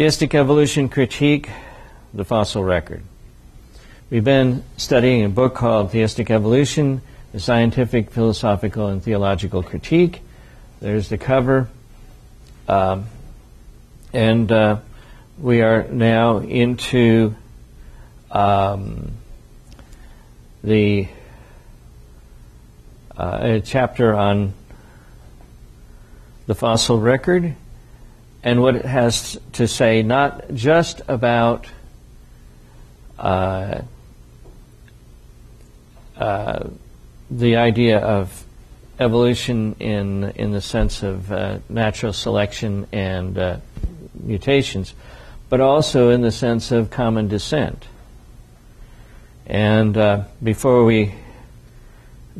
Theistic Evolution Critique, the Fossil Record. We've been studying a book called Theistic Evolution: A Scientific, Philosophical, and Theological Critique. There's the cover. We are now into a chapter on the fossil record and what it has to say, not just about the idea of evolution in the sense of natural selection and mutations, but also in the sense of common descent. And before we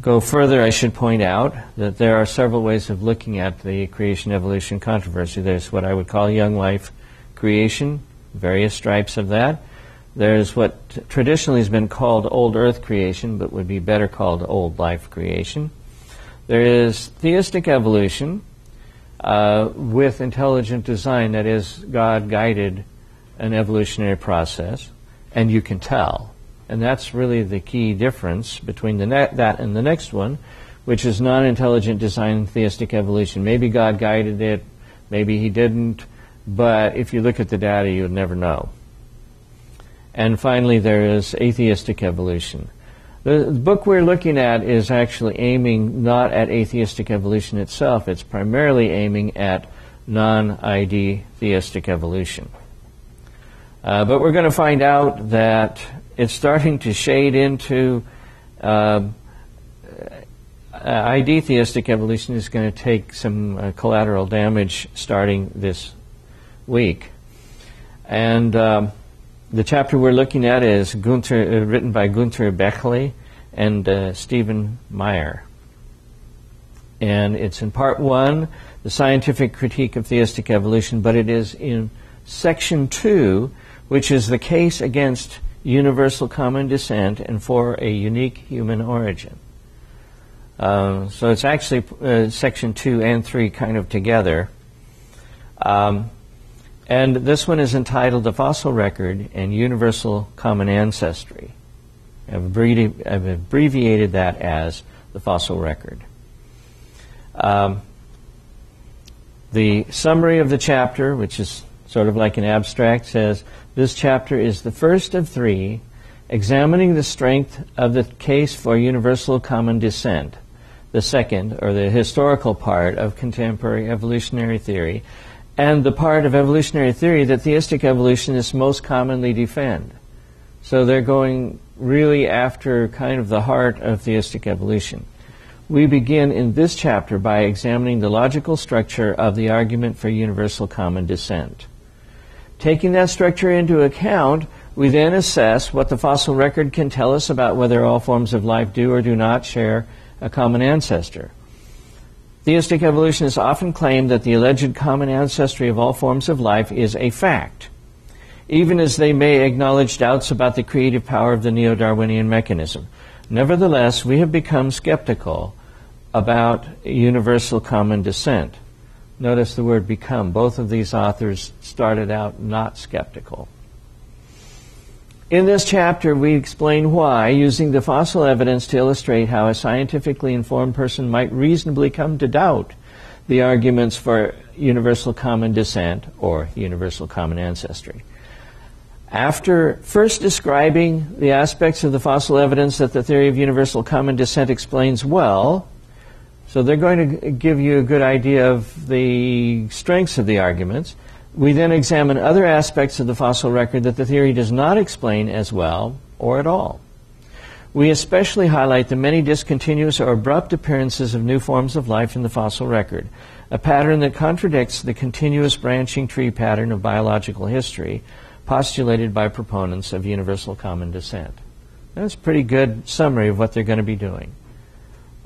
go further, I should point out that there are several ways of looking at the creation-evolution controversy. There's what I would call young life creation, various stripes of that. There's what traditionally has been called old earth creation, but would be better called old life creation. There is theistic evolution with intelligent design, that is, God guided an evolutionary process, and you can tell. And that's really the key difference between that and the next one, which is non-intelligent design and theistic evolution. Maybe God guided it, maybe he didn't, but if you look at the data, you would never know. And finally, there is atheistic evolution. The book we're looking at is actually aiming not at atheistic evolution itself. It's primarily aiming at non-ID theistic evolution. But we're going to find out that it's starting to shade into ID theistic evolution is going to take some collateral damage starting this week. And the chapter we're looking at is written by Günter Bechly and Stephen Meyer. And it's in part one, the scientific critique of theistic evolution, but it is in section two, which is the case against universal common descent and for a unique human origin. So it's actually section 2 and 3 kind of together. And this one is entitled The Fossil Record and Universal Common Ancestry. I've abbreviated that as The Fossil Record. The summary of the chapter, which is sort of like an abstract, says, this chapter is the first of three examining the strength of the case for universal common descent. The second, or the historical part of contemporary evolutionary theory, and the part of evolutionary theory that theistic evolutionists most commonly defend. So they're going really after kind of the heart of theistic evolution. We begin in this chapter by examining the logical structure of the argument for universal common descent. Taking that structure into account, we then assess what the fossil record can tell us about whether all forms of life do or do not share a common ancestor. Theistic evolutionists often claim that the alleged common ancestry of all forms of life is a fact, even as they may acknowledge doubts about the creative power of the neo-Darwinian mechanism. Nevertheless, we have become skeptical about universal common descent. Notice the word become. Both of these authors started out not skeptical. In this chapter, we explain why, using the fossil evidence to illustrate how a scientifically informed person might reasonably come to doubt the arguments for universal common descent or universal common ancestry. After first describing the aspects of the fossil evidence that the theory of universal common descent explains well, so they're going to give you a good idea of the strengths of the arguments. We then examine other aspects of the fossil record that the theory does not explain as well or at all. We especially highlight the many discontinuous or abrupt appearances of new forms of life in the fossil record, a pattern that contradicts the continuous branching tree pattern of biological history postulated by proponents of universal common descent. That's a pretty good summary of what they're going to be doing.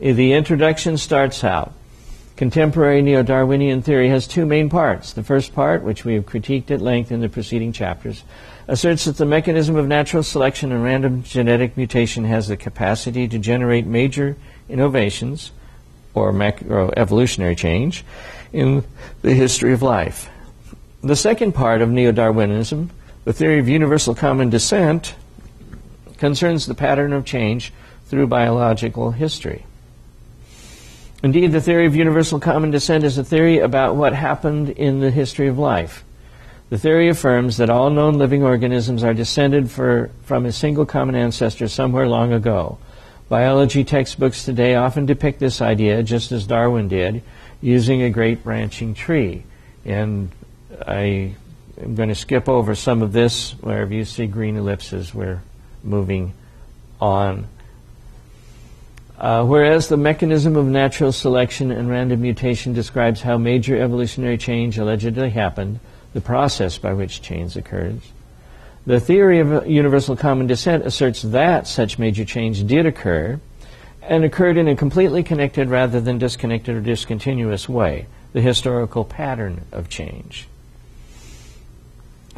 The introduction starts out. Contemporary neo-Darwinian theory has two main parts. The first part, which we have critiqued at length in the preceding chapters, asserts that the mechanism of natural selection and random genetic mutation has the capacity to generate major innovations, or macroevolutionary change, in the history of life. The second part of neo-Darwinism, the theory of universal common descent, concerns the pattern of change through biological history. Indeed, the theory of universal common descent is a theory about what happened in the history of life. The theory affirms that all known living organisms are descended from a single common ancestor somewhere long ago. Biology textbooks today often depict this idea, just as Darwin did, using a great branching tree. And I am going to skip over some of this. Wherever you see green ellipses, we're moving on. Whereas the mechanism of natural selection and random mutation describes how major evolutionary change allegedly happened, the process by which change occurs. The theory of universal common descent asserts that such major change did occur, and occurred in a completely connected rather than disconnected or discontinuous way, the historical pattern of change.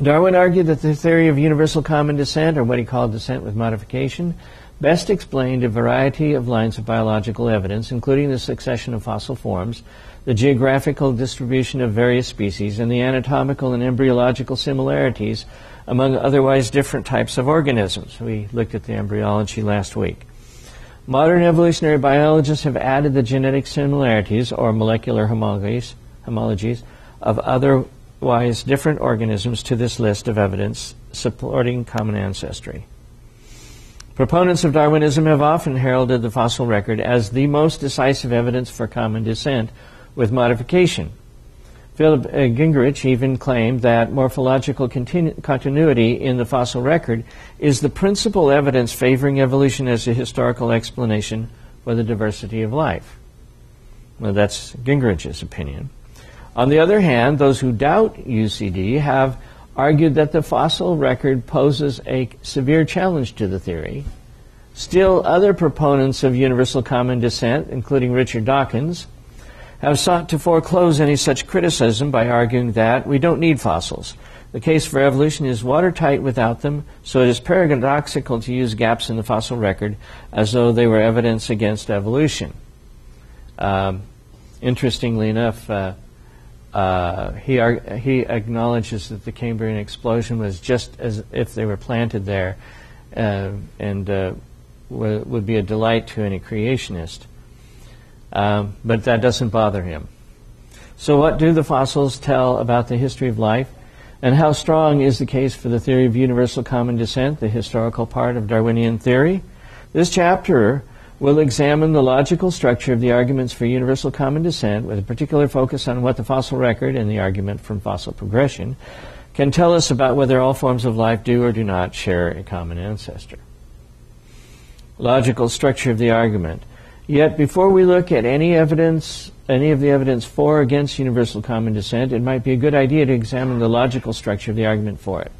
Darwin argued that the theory of universal common descent, or what he called descent with modification, best explained a variety of lines of biological evidence, including the succession of fossil forms, the geographical distribution of various species, and the anatomical and embryological similarities among otherwise different types of organisms. We looked at the embryology last week. Modern evolutionary biologists have added the genetic similarities, or molecular homologies, of otherwise different organisms to this list of evidence supporting common ancestry. Proponents of Darwinism have often heralded the fossil record as the most decisive evidence for common descent with modification. Philip Gingerich even claimed that morphological continuity in the fossil record is the principal evidence favoring evolution as a historical explanation for the diversity of life. Well, that's Gingerich's opinion. On the other hand, those who doubt UCD have argued that the fossil record poses a severe challenge to the theory. Still, other proponents of universal common descent, including Richard Dawkins, have sought to foreclose any such criticism by arguing that we don't need fossils. The case for evolution is watertight without them, so it is paradoxical to use gaps in the fossil record as though they were evidence against evolution. Interestingly enough, he acknowledges that the Cambrian explosion was just as if they were planted there, and would be a delight to any creationist. But that doesn't bother him. So what do the fossils tell about the history of life? And how strong is the case for the theory of universal common descent, the historical part of Darwinian theory? This chapter we'll examine the logical structure of the arguments for universal common descent with a particular focus on what the fossil record and the argument from fossil progression can tell us about whether all forms of life do or do not share a common ancestor. Logical structure of the argument. Yet before we look at any of the evidence for or against universal common descent, it might be a good idea to examine the logical structure of the argument for it.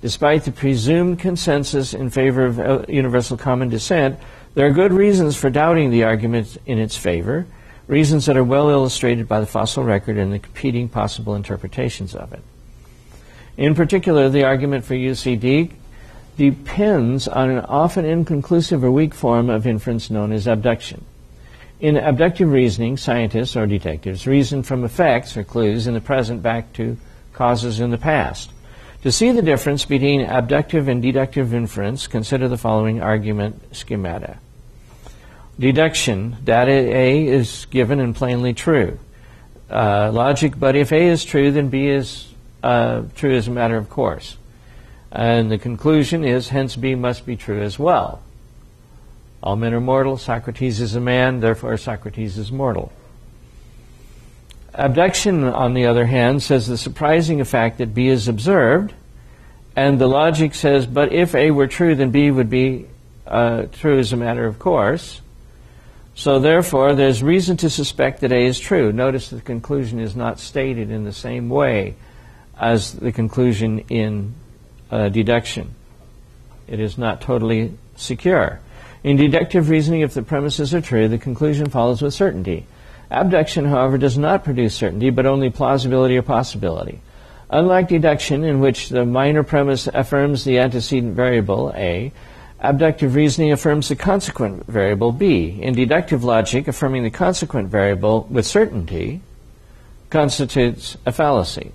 Despite the presumed consensus in favor of universal common descent, there are good reasons for doubting the argument in its favor, reasons that are well illustrated by the fossil record and the competing possible interpretations of it. In particular, the argument for UCD depends on an often inconclusive or weak form of inference known as abduction. In abductive reasoning, scientists or detectives reason from effects or clues in the present back to causes in the past. To see the difference between abductive and deductive inference, consider the following argument schemata. Deduction, data A is given and plainly true. Logic, but if A is true, then B is true as a matter of course. And the conclusion is, hence B must be true as well. All men are mortal, Socrates is a man, therefore Socrates is mortal. Abduction, on the other hand, says the surprising fact that B is observed, and the logic says, but if A were true, then B would be true as a matter of course. So therefore, there's reason to suspect that A is true. Notice the conclusion is not stated in the same way as the conclusion in deduction. It is not totally secure. In deductive reasoning, if the premises are true, the conclusion follows with certainty. Abduction, however, does not produce certainty, but only plausibility or possibility. Unlike deduction, in which the minor premise affirms the antecedent variable, A, abductive reasoning affirms the consequent variable, B. In deductive logic, affirming the consequent variable with certainty constitutes a fallacy.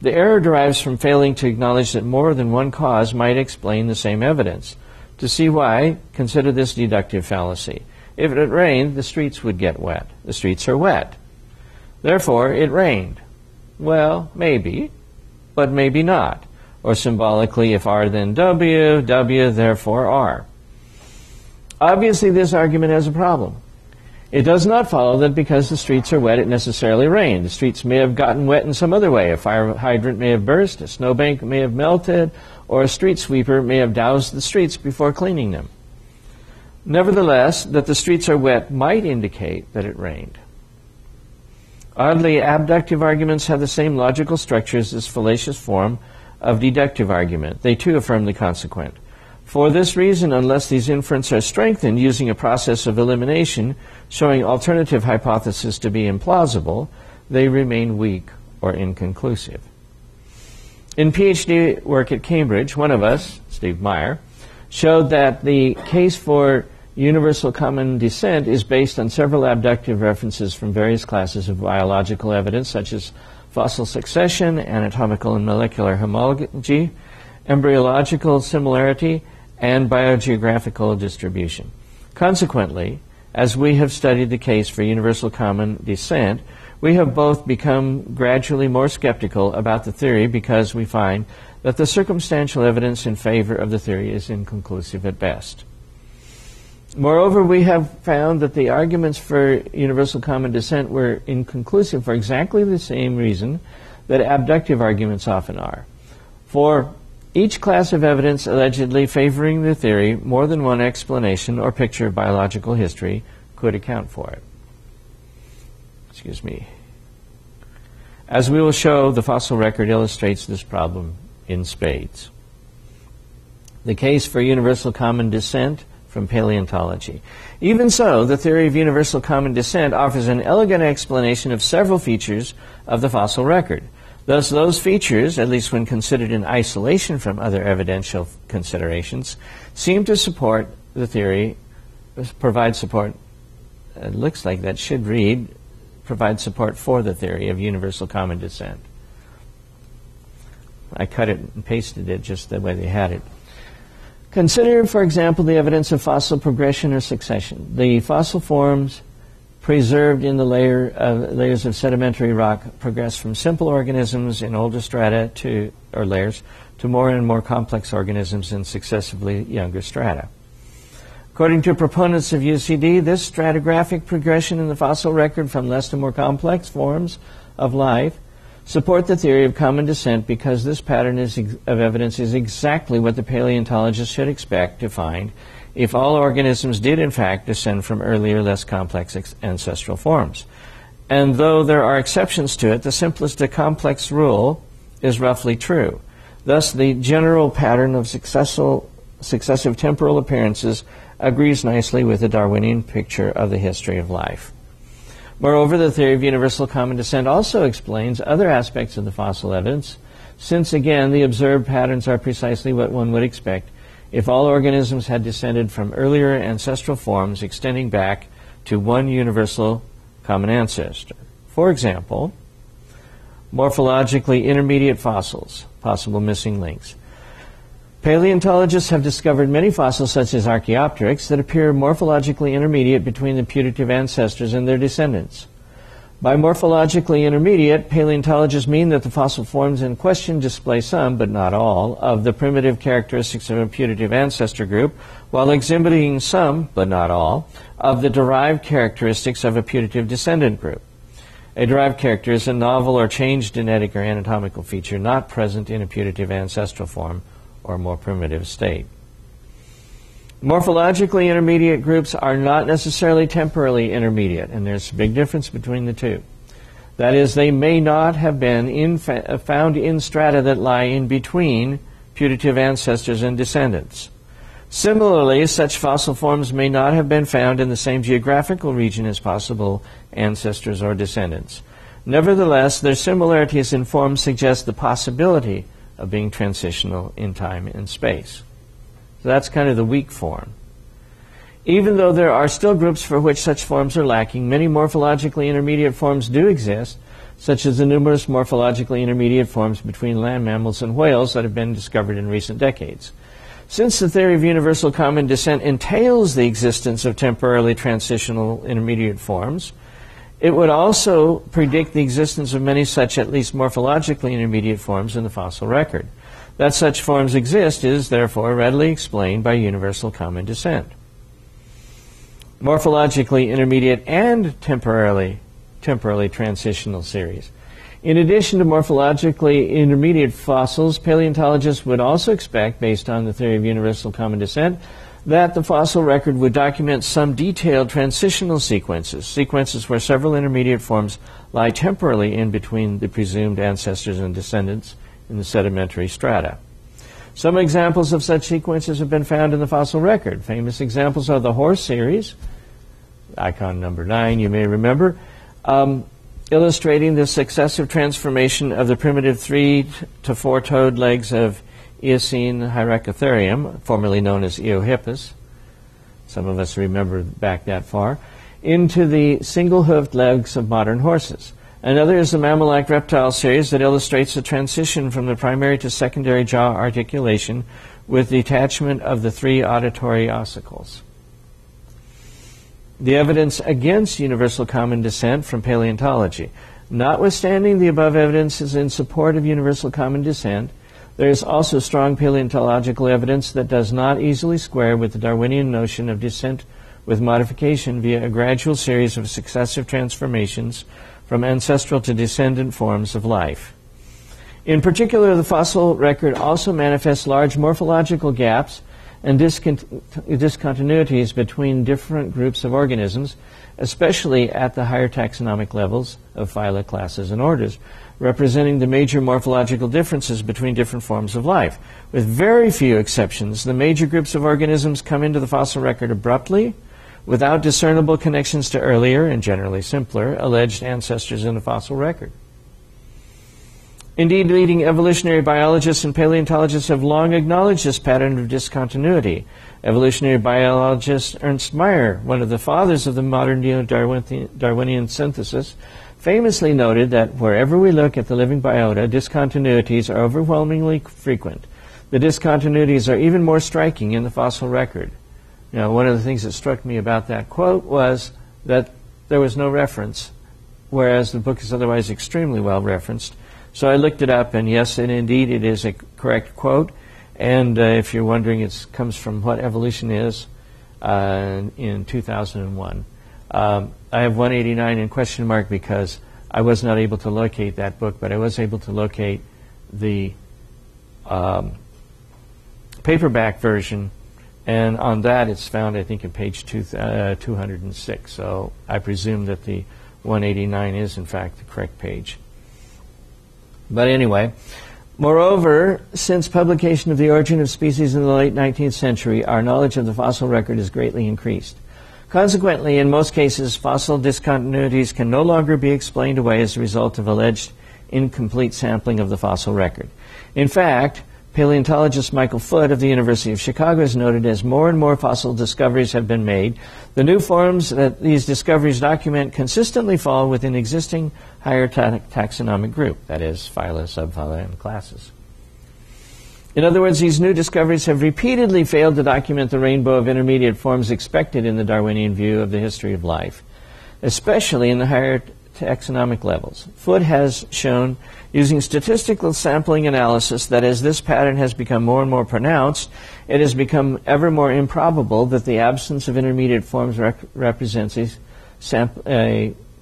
The error derives from failing to acknowledge that more than one cause might explain the same evidence. To see why, consider this deductive fallacy. If it rained, the streets would get wet. The streets are wet. Therefore, it rained. Well, maybe, but maybe not. Or symbolically, if R then W, W therefore R. Obviously, this argument has a problem. It does not follow that because the streets are wet, it necessarily rained. The streets may have gotten wet in some other way. A fire hydrant may have burst, a snowbank may have melted, or a street sweeper may have doused the streets before cleaning them. Nevertheless, that the streets are wet might indicate that it rained. Oddly, abductive arguments have the same logical structures as fallacious form of deductive argument. They too affirm the consequent. For this reason, unless these inferences are strengthened using a process of elimination, showing alternative hypotheses to be implausible, they remain weak or inconclusive. In PhD work at Cambridge, one of us, Stephen Meyer, showed that the case for universal common descent is based on several abductive references from various classes of biological evidence, such as fossil succession, anatomical and molecular homology, embryological similarity, and biogeographical distribution. Consequently, as we have studied the case for universal common descent, we have both become gradually more skeptical about the theory because we find that the circumstantial evidence in favor of the theory is inconclusive at best. Moreover, we have found that the arguments for universal common descent were inconclusive for exactly the same reason that abductive arguments often are. For each class of evidence allegedly favoring the theory, more than one explanation or picture of biological history could account for it. Excuse me. As we will show, the fossil record illustrates this problem in spades. The case for universal common descent from paleontology. Even so, the theory of universal common descent offers an elegant explanation of several features of the fossil record. Thus, those features, at least when considered in isolation from other evidential considerations, seem to support the theory, provide support, it looks like that should read, provide support for the theory of universal common descent. I cut it and pasted it just the way they had it. Consider, for example, the evidence of fossil progression or succession. The fossil forms preserved in the layers of sedimentary rock progress from simple organisms in older strata to, or layers, to more and more complex organisms in successively younger strata. According to proponents of UCD, this stratigraphic progression in the fossil record from less to more complex forms of life support the theory of common descent because this pattern of evidence is exactly what the paleontologist should expect to find if all organisms did in fact descend from earlier, less complex ancestral forms. And though there are exceptions to it, the simplest to complex rule is roughly true. Thus, the general pattern of successive temporal appearances agrees nicely with the Darwinian picture of the history of life. Moreover, the theory of universal common descent also explains other aspects of the fossil evidence, since again, the observed patterns are precisely what one would expect if all organisms had descended from earlier ancestral forms extending back to one universal common ancestor. For example, morphologically intermediate fossils, possible missing links. Paleontologists have discovered many fossils, such as Archaeopteryx, that appear morphologically intermediate between the putative ancestors and their descendants. By morphologically intermediate, paleontologists mean that the fossil forms in question display some, but not all, of the primitive characteristics of a putative ancestor group, while exhibiting some, but not all, of the derived characteristics of a putative descendant group. A derived character is a novel or changed genetic or anatomical feature not present in a putative ancestral form or more primitive state. Morphologically intermediate groups are not necessarily temporally intermediate, and there's a big difference between the two. That is, they may not have been found in strata that lie in between putative ancestors and descendants. Similarly, such fossil forms may not have been found in the same geographical region as possible ancestors or descendants. Nevertheless, their similarities in form suggest the possibility of being transitional in time and space. So that's kind of the weak form. Even though there are still groups for which such forms are lacking, many morphologically intermediate forms do exist, such as the numerous morphologically intermediate forms between land mammals and whales that have been discovered in recent decades. Since the theory of universal common descent entails the existence of temporarily transitional intermediate forms, it would also predict the existence of many such, at least morphologically intermediate forms in the fossil record. That such forms exist is, therefore, readily explained by universal common descent. Morphologically intermediate and temporarily transitional series. In addition to morphologically intermediate fossils, paleontologists would also expect, based on the theory of universal common descent, that the fossil record would document some detailed transitional sequences, sequences where several intermediate forms lie temporarily in between the presumed ancestors and descendants in the sedimentary strata. Some examples of such sequences have been found in the fossil record. Famous examples are the horse series, icon number 9, you may remember, illustrating the successive transformation of the primitive 3- to 4-toed legs of Eocene Hyracotherium, formerly known as Eohippus, some of us remember back that far, into the single-hoofed legs of modern horses. Another is the mammal-like reptile series that illustrates the transition from the primary to secondary jaw articulation with detachment of the 3 auditory ossicles. The evidence against universal common descent from paleontology. Notwithstanding the above evidence is in support of universal common descent, there is also strong paleontological evidence that does not easily square with the Darwinian notion of descent with modification via a gradual series of successive transformations from ancestral to descendant forms of life. In particular, the fossil record also manifests large morphological gaps and discontinuities between different groups of organisms, especially at the higher taxonomic levels of phyla, classes, and orders, representing the major morphological differences between different forms of life. With very few exceptions, the major groups of organisms come into the fossil record abruptly, without discernible connections to earlier, and generally simpler, alleged ancestors in the fossil record. Indeed, leading evolutionary biologists and paleontologists have long acknowledged this pattern of discontinuity. Evolutionary biologist Ernst Mayr, one of the fathers of the modern neo-Darwinian synthesis, famously noted that wherever we look at the living biota, discontinuities are overwhelmingly frequent. The discontinuities are even more striking in the fossil record. Now, one of the things that struck me about that quote was that there was no reference, whereas the book is otherwise extremely well referenced. So I looked it up, and yes, and indeed, it is a correct quote. And if you're wondering, it comes from What Evolution Is in 2001. I have 189 in question mark because I was not able to locate that book, but I was able to locate the paperback version, and on that it's found, I think, in page 206. So I presume that the 189 is, in fact, the correct page. But anyway, moreover, since publication of The Origin of Species in the late 19th century, our knowledge of the fossil record is greatly increased. Consequently, in most cases, fossil discontinuities can no longer be explained away as a result of alleged incomplete sampling of the fossil record. In fact, paleontologist Michael Foote of the University of Chicago has noted, as more and more fossil discoveries have been made, the new forms that these discoveries document consistently fall within existing higher taxonomic group, that is, phyla, subphyla, and classes. In other words, these new discoveries have repeatedly failed to document the rainbow of intermediate forms expected in the Darwinian view of the history of life, especially in the higher taxonomic levels. Foote has shown, using statistical sampling analysis, that as this pattern has become more and more pronounced, it has become ever more improbable that the absence of intermediate forms represents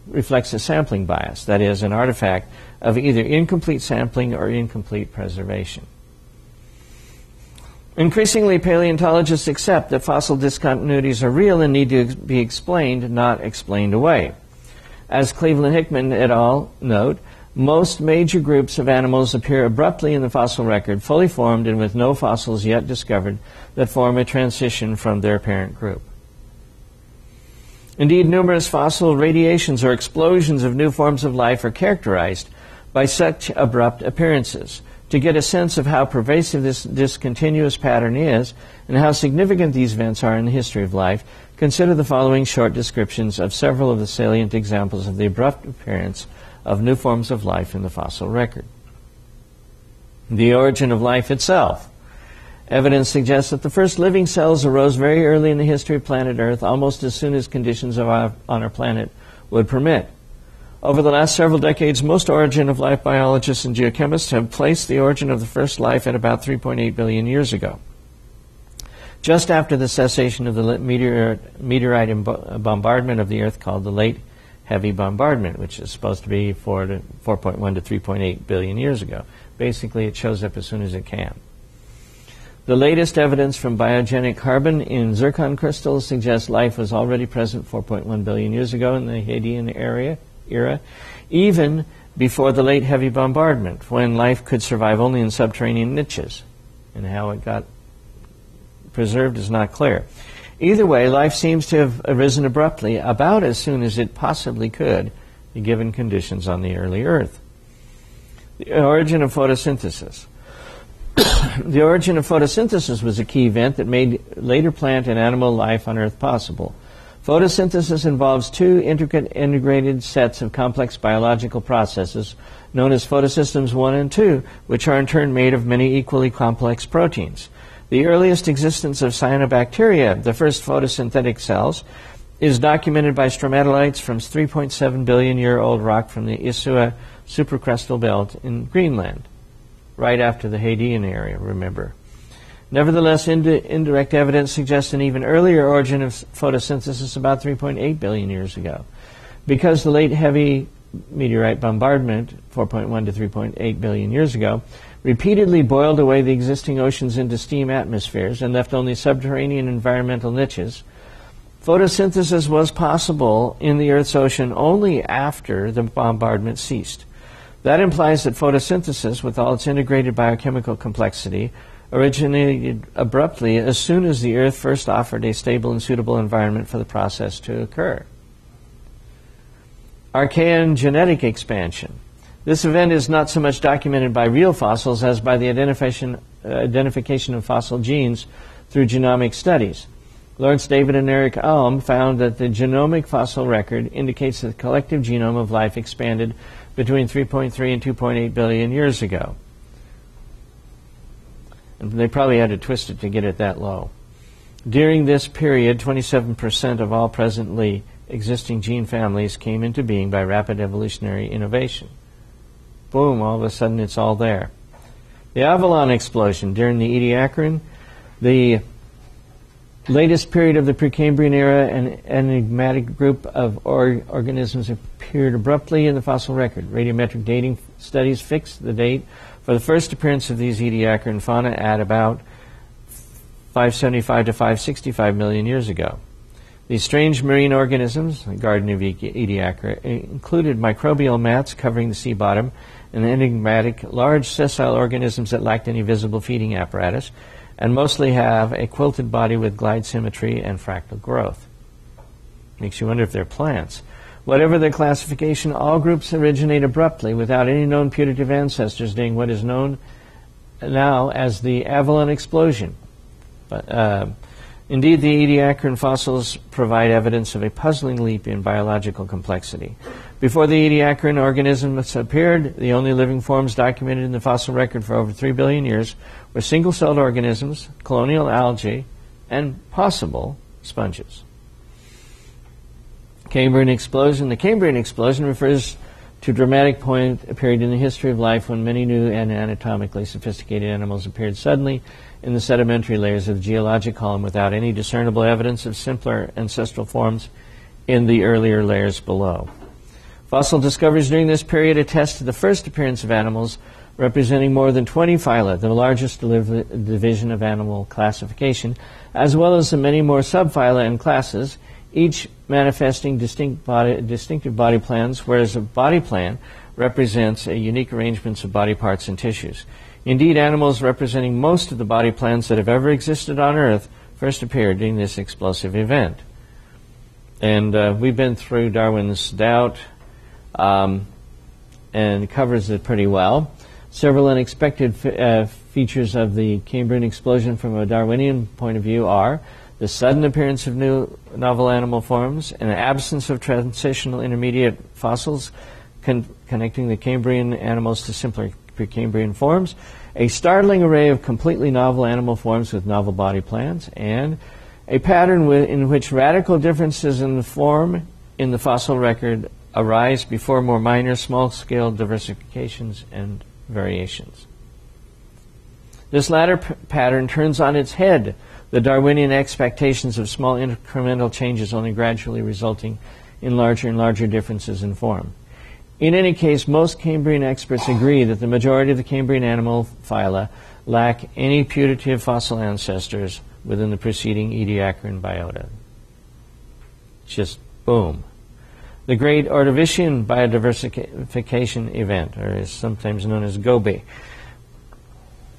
reflects a sampling bias, that is, an artifact of either incomplete sampling or incomplete preservation. Increasingly, paleontologists accept that fossil discontinuities are real and need to be explained, not explained away. As Cleveland-Hickman et al. Note, most major groups of animals appear abruptly in the fossil record, fully formed and with no fossils yet discovered that form a transition from their parent group. Indeed, numerous fossil radiations or explosions of new forms of life are characterized by such abrupt appearances. To get a sense of how pervasive this discontinuous pattern is and how significant these events are in the history of life, consider the following short descriptions of several of the salient examples of the abrupt appearance of new forms of life in the fossil record. The origin of life itself. Evidence suggests that the first living cells arose very early in the history of planet Earth, almost as soon as conditions on our planet would permit. Over the last several decades, most origin of life biologists and geochemists have placed the origin of the first life at about 3.8 billion years ago, just after the cessation of the meteorite bombardment of the Earth called the Late Heavy Bombardment, which is supposed to be 4.1 to 3.8 billion years ago. Basically, it shows up as soon as it can. The latest evidence from biogenic carbon in zircon crystals suggests life was already present 4.1 billion years ago in the Hadean era, even before the Late Heavy Bombardment, when life could survive only in subterranean niches. And how it got preserved is not clear. Either way, life seems to have arisen abruptly, about as soon as it possibly could, given conditions on the early Earth. The origin of photosynthesis. The origin of photosynthesis was a key event that made later plant and animal life on Earth possible. Photosynthesis involves two intricate integrated sets of complex biological processes known as photosystems 1 and 2, which are in turn made of many equally complex proteins. The earliest existence of cyanobacteria, the first photosynthetic cells, is documented by stromatolites from 3.7 billion year old rock from the Isua Supercrustal Belt in Greenland, right after the Hadean era, remember. Nevertheless, indirect evidence suggests an even earlier origin of photosynthesis about 3.8 billion years ago. Because the Late Heavy Meteorite Bombardment, 4.1 to 3.8 billion years ago, repeatedly boiled away the existing oceans into steam atmospheres and left only subterranean environmental niches, photosynthesis was possible in the Earth's ocean only after the bombardment ceased. That implies that photosynthesis, with all its integrated biochemical complexity, originated abruptly as soon as the Earth first offered a stable and suitable environment for the process to occur. Archaean genetic expansion. This event is not so much documented by real fossils as by the identification of fossil genes through genomic studies. Lawrence David and Eric Alm found that the genomic fossil record indicates that the collective genome of life expanded between 3.3 and 2.8 billion years ago. And they probably had to twist it to get it that low. During this period, 27% of all presently existing gene families came into being by rapid evolutionary innovation. Boom, all of a sudden it's all there. The Avalon Explosion during the Ediacaran, the latest period of the Precambrian era, an enigmatic group of organisms appeared abruptly in the fossil record. Radiometric dating studies fixed the date for the first appearance of these Ediacaran fauna at about 575 to 565 million years ago. These strange marine organisms, the Garden of Ediacara, included microbial mats covering the sea bottom and enigmatic large sessile organisms that lacked any visible feeding apparatus, and mostly have a quilted body with glide symmetry and fractal growth. Makes you wonder if they're plants. Whatever their classification, all groups originate abruptly without any known putative ancestors during what is known now as the Avalon Explosion. But, indeed, the Ediacaran fossils provide evidence of a puzzling leap in biological complexity. Before the Ediacaran, organisms appeared. The only living forms documented in the fossil record for over 3 billion years were single-celled organisms, colonial algae, and possible sponges. Cambrian Explosion. The Cambrian Explosion refers to a dramatic period in the history of life when many new and anatomically sophisticated animals appeared suddenly in the sedimentary layers of the geologic column without any discernible evidence of simpler ancestral forms in the earlier layers below. Fossil discoveries during this period attest to the first appearance of animals representing more than 20 phyla, the largest division of animal classification, as well as the many more subphyla and classes, each manifesting distinctive body plans, whereas a body plan represents a unique arrangement of body parts and tissues. Indeed, animals representing most of the body plans that have ever existed on Earth first appeared during this explosive event. And we've been through Darwin's Doubt, and covers it pretty well. Several unexpected features of the Cambrian Explosion from a Darwinian point of view are the sudden appearance of new novel animal forms, an absence of transitional intermediate fossils connecting the Cambrian animals to simpler Precambrian forms, a startling array of completely novel animal forms with novel body plans, and a pattern in which radical differences in the form in the fossil record arise before more minor, small-scale diversifications and variations. This latter pattern turns on its head the Darwinian expectations of small incremental changes only gradually resulting in larger and larger differences in form. In any case, most Cambrian experts agree that the majority of the Cambrian animal phyla lack any putative fossil ancestors within the preceding Ediacaran biota. Just boom. The Great Ordovician Biodiversification Event, or is sometimes known as GOBI.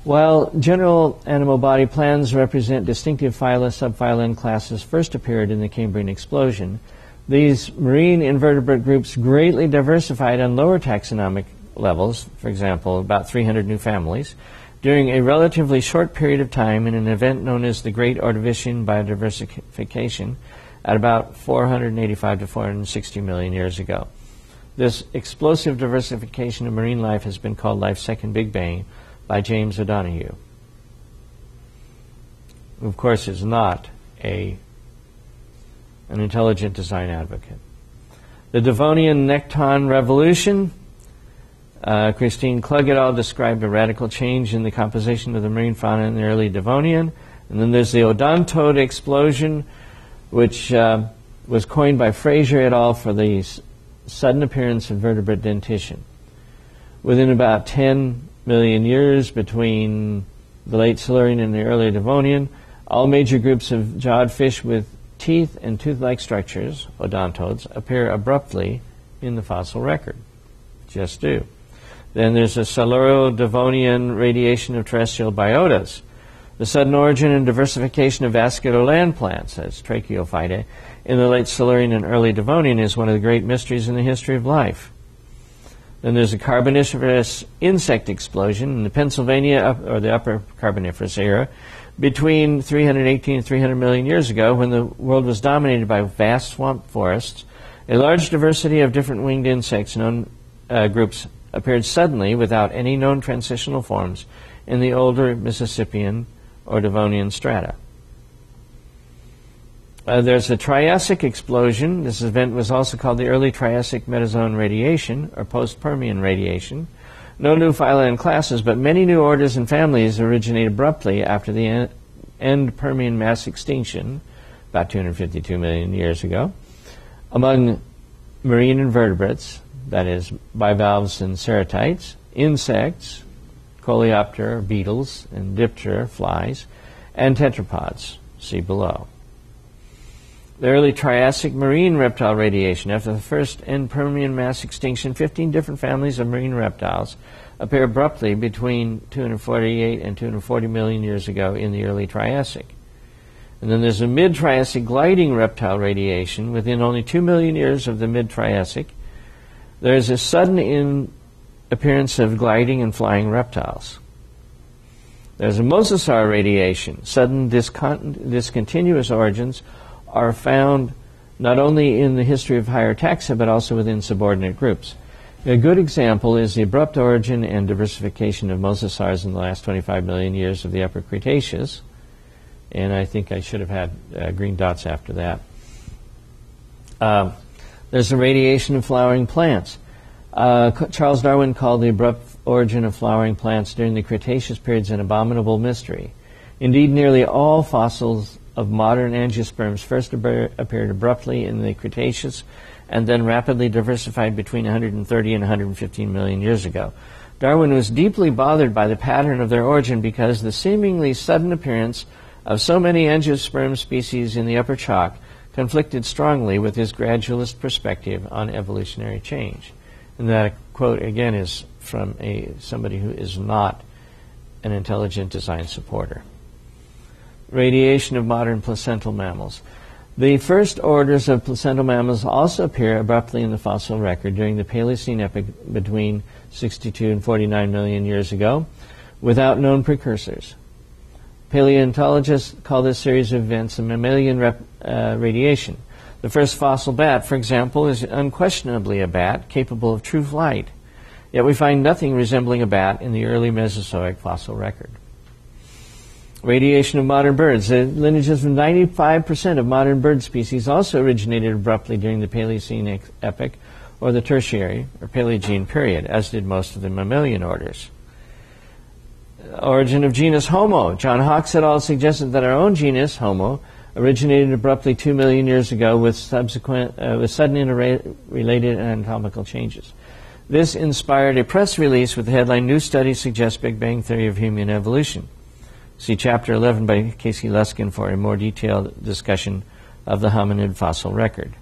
While general animal body plans represent distinctive phyla, subphyla, and classes first appeared in the Cambrian explosion, these marine invertebrate groups greatly diversified on lower taxonomic levels, for example, about 300 new families, during a relatively short period of time in an event known as the Great Ordovician Biodiversification at about 485 to 460 million years ago. This explosive diversification of marine life has been called life's second Big Bang by James O'Donohue. Of course, is not an intelligent design advocate. The Devonian Necton Revolution, Christine Klug et al. Described a radical change in the composition of the marine fauna in the early Devonian. And then there's the Odontode Explosion, which was coined by Fraser et al. For the sudden appearance of vertebrate dentition. Within about 10 million years between the late Silurian and the early Devonian, all major groups of jawed fish with teeth and tooth-like structures, odontodes, appear abruptly in the fossil record. Just do. Then there's the Siluro-Devonian radiation of terrestrial biotas, the sudden origin and diversification of vascular land plants, as Tracheophyta, in the late Silurian and early Devonian is one of the great mysteries in the history of life. Then there's the Carboniferous insect explosion in the Pennsylvania, or the Upper Carboniferous era, between 318 and 300 million years ago, when the world was dominated by vast swamp forests, a large diversity of different winged insects known groups appeared suddenly without any known transitional forms in the older Mississippian or Devonian strata. There's the Triassic explosion. This event was also called the early Triassic Metazone radiation, or post-Permian radiation. No new phyla and classes, but many new orders and families originate abruptly after the end Permian mass extinction, about 252 million years ago, among marine invertebrates, that is, bivalves and ceratites, insects, coleoptera, beetles, and diptera, flies, and tetrapods, see below. The early Triassic marine reptile radiation. After the first end Permian mass extinction, 15 different families of marine reptiles appear abruptly between 248 and 240 million years ago in the early Triassic. And then there's a mid-Triassic gliding reptile radiation. Within only 2 million years of the mid-Triassic, there's a sudden appearance of gliding and flying reptiles. There's a mosasaur radiation. Sudden discontinuous origins are found not only in the history of higher taxa, but also within subordinate groups. A good example is the abrupt origin and diversification of mosasaurs in the last 25 million years of the Upper Cretaceous. And I think I should have had green dots after that. There's the radiation of flowering plants. Charles Darwin called the abrupt origin of flowering plants during the Cretaceous periods an abominable mystery. Indeed, nearly all fossils of modern angiosperms first appeared abruptly in the Cretaceous and then rapidly diversified between 130 and 115 million years ago. Darwin was deeply bothered by the pattern of their origin because the seemingly sudden appearance of so many angiosperm species in the Upper Chalk conflicted strongly with his gradualist perspective on evolutionary change. And that quote, again, is from somebody who is not an intelligent design supporter. Radiation of modern placental mammals. The first orders of placental mammals also appear abruptly in the fossil record during the Paleocene epoch between 62 and 49 million years ago, without known precursors. Paleontologists call this series of events a mammalian radiation. The first fossil bat, for example, is unquestionably a bat capable of true flight, yet we find nothing resembling a bat in the early Mesozoic fossil record. Radiation of modern birds. The lineages of 95% of modern bird species also originated abruptly during the Paleocene epoch or the Tertiary or Paleogene period, as did most of the mammalian orders. Origin of genus Homo. John Hawks et al. Suggested that our own genus, Homo, originated abruptly 2 million years ago with sudden interrelated anatomical changes. This inspired a press release with the headline, "New Study Suggests Big Bang Theory of Human Evolution." See Chapter 11 by Casey Luskin for a more detailed discussion of the hominid fossil record.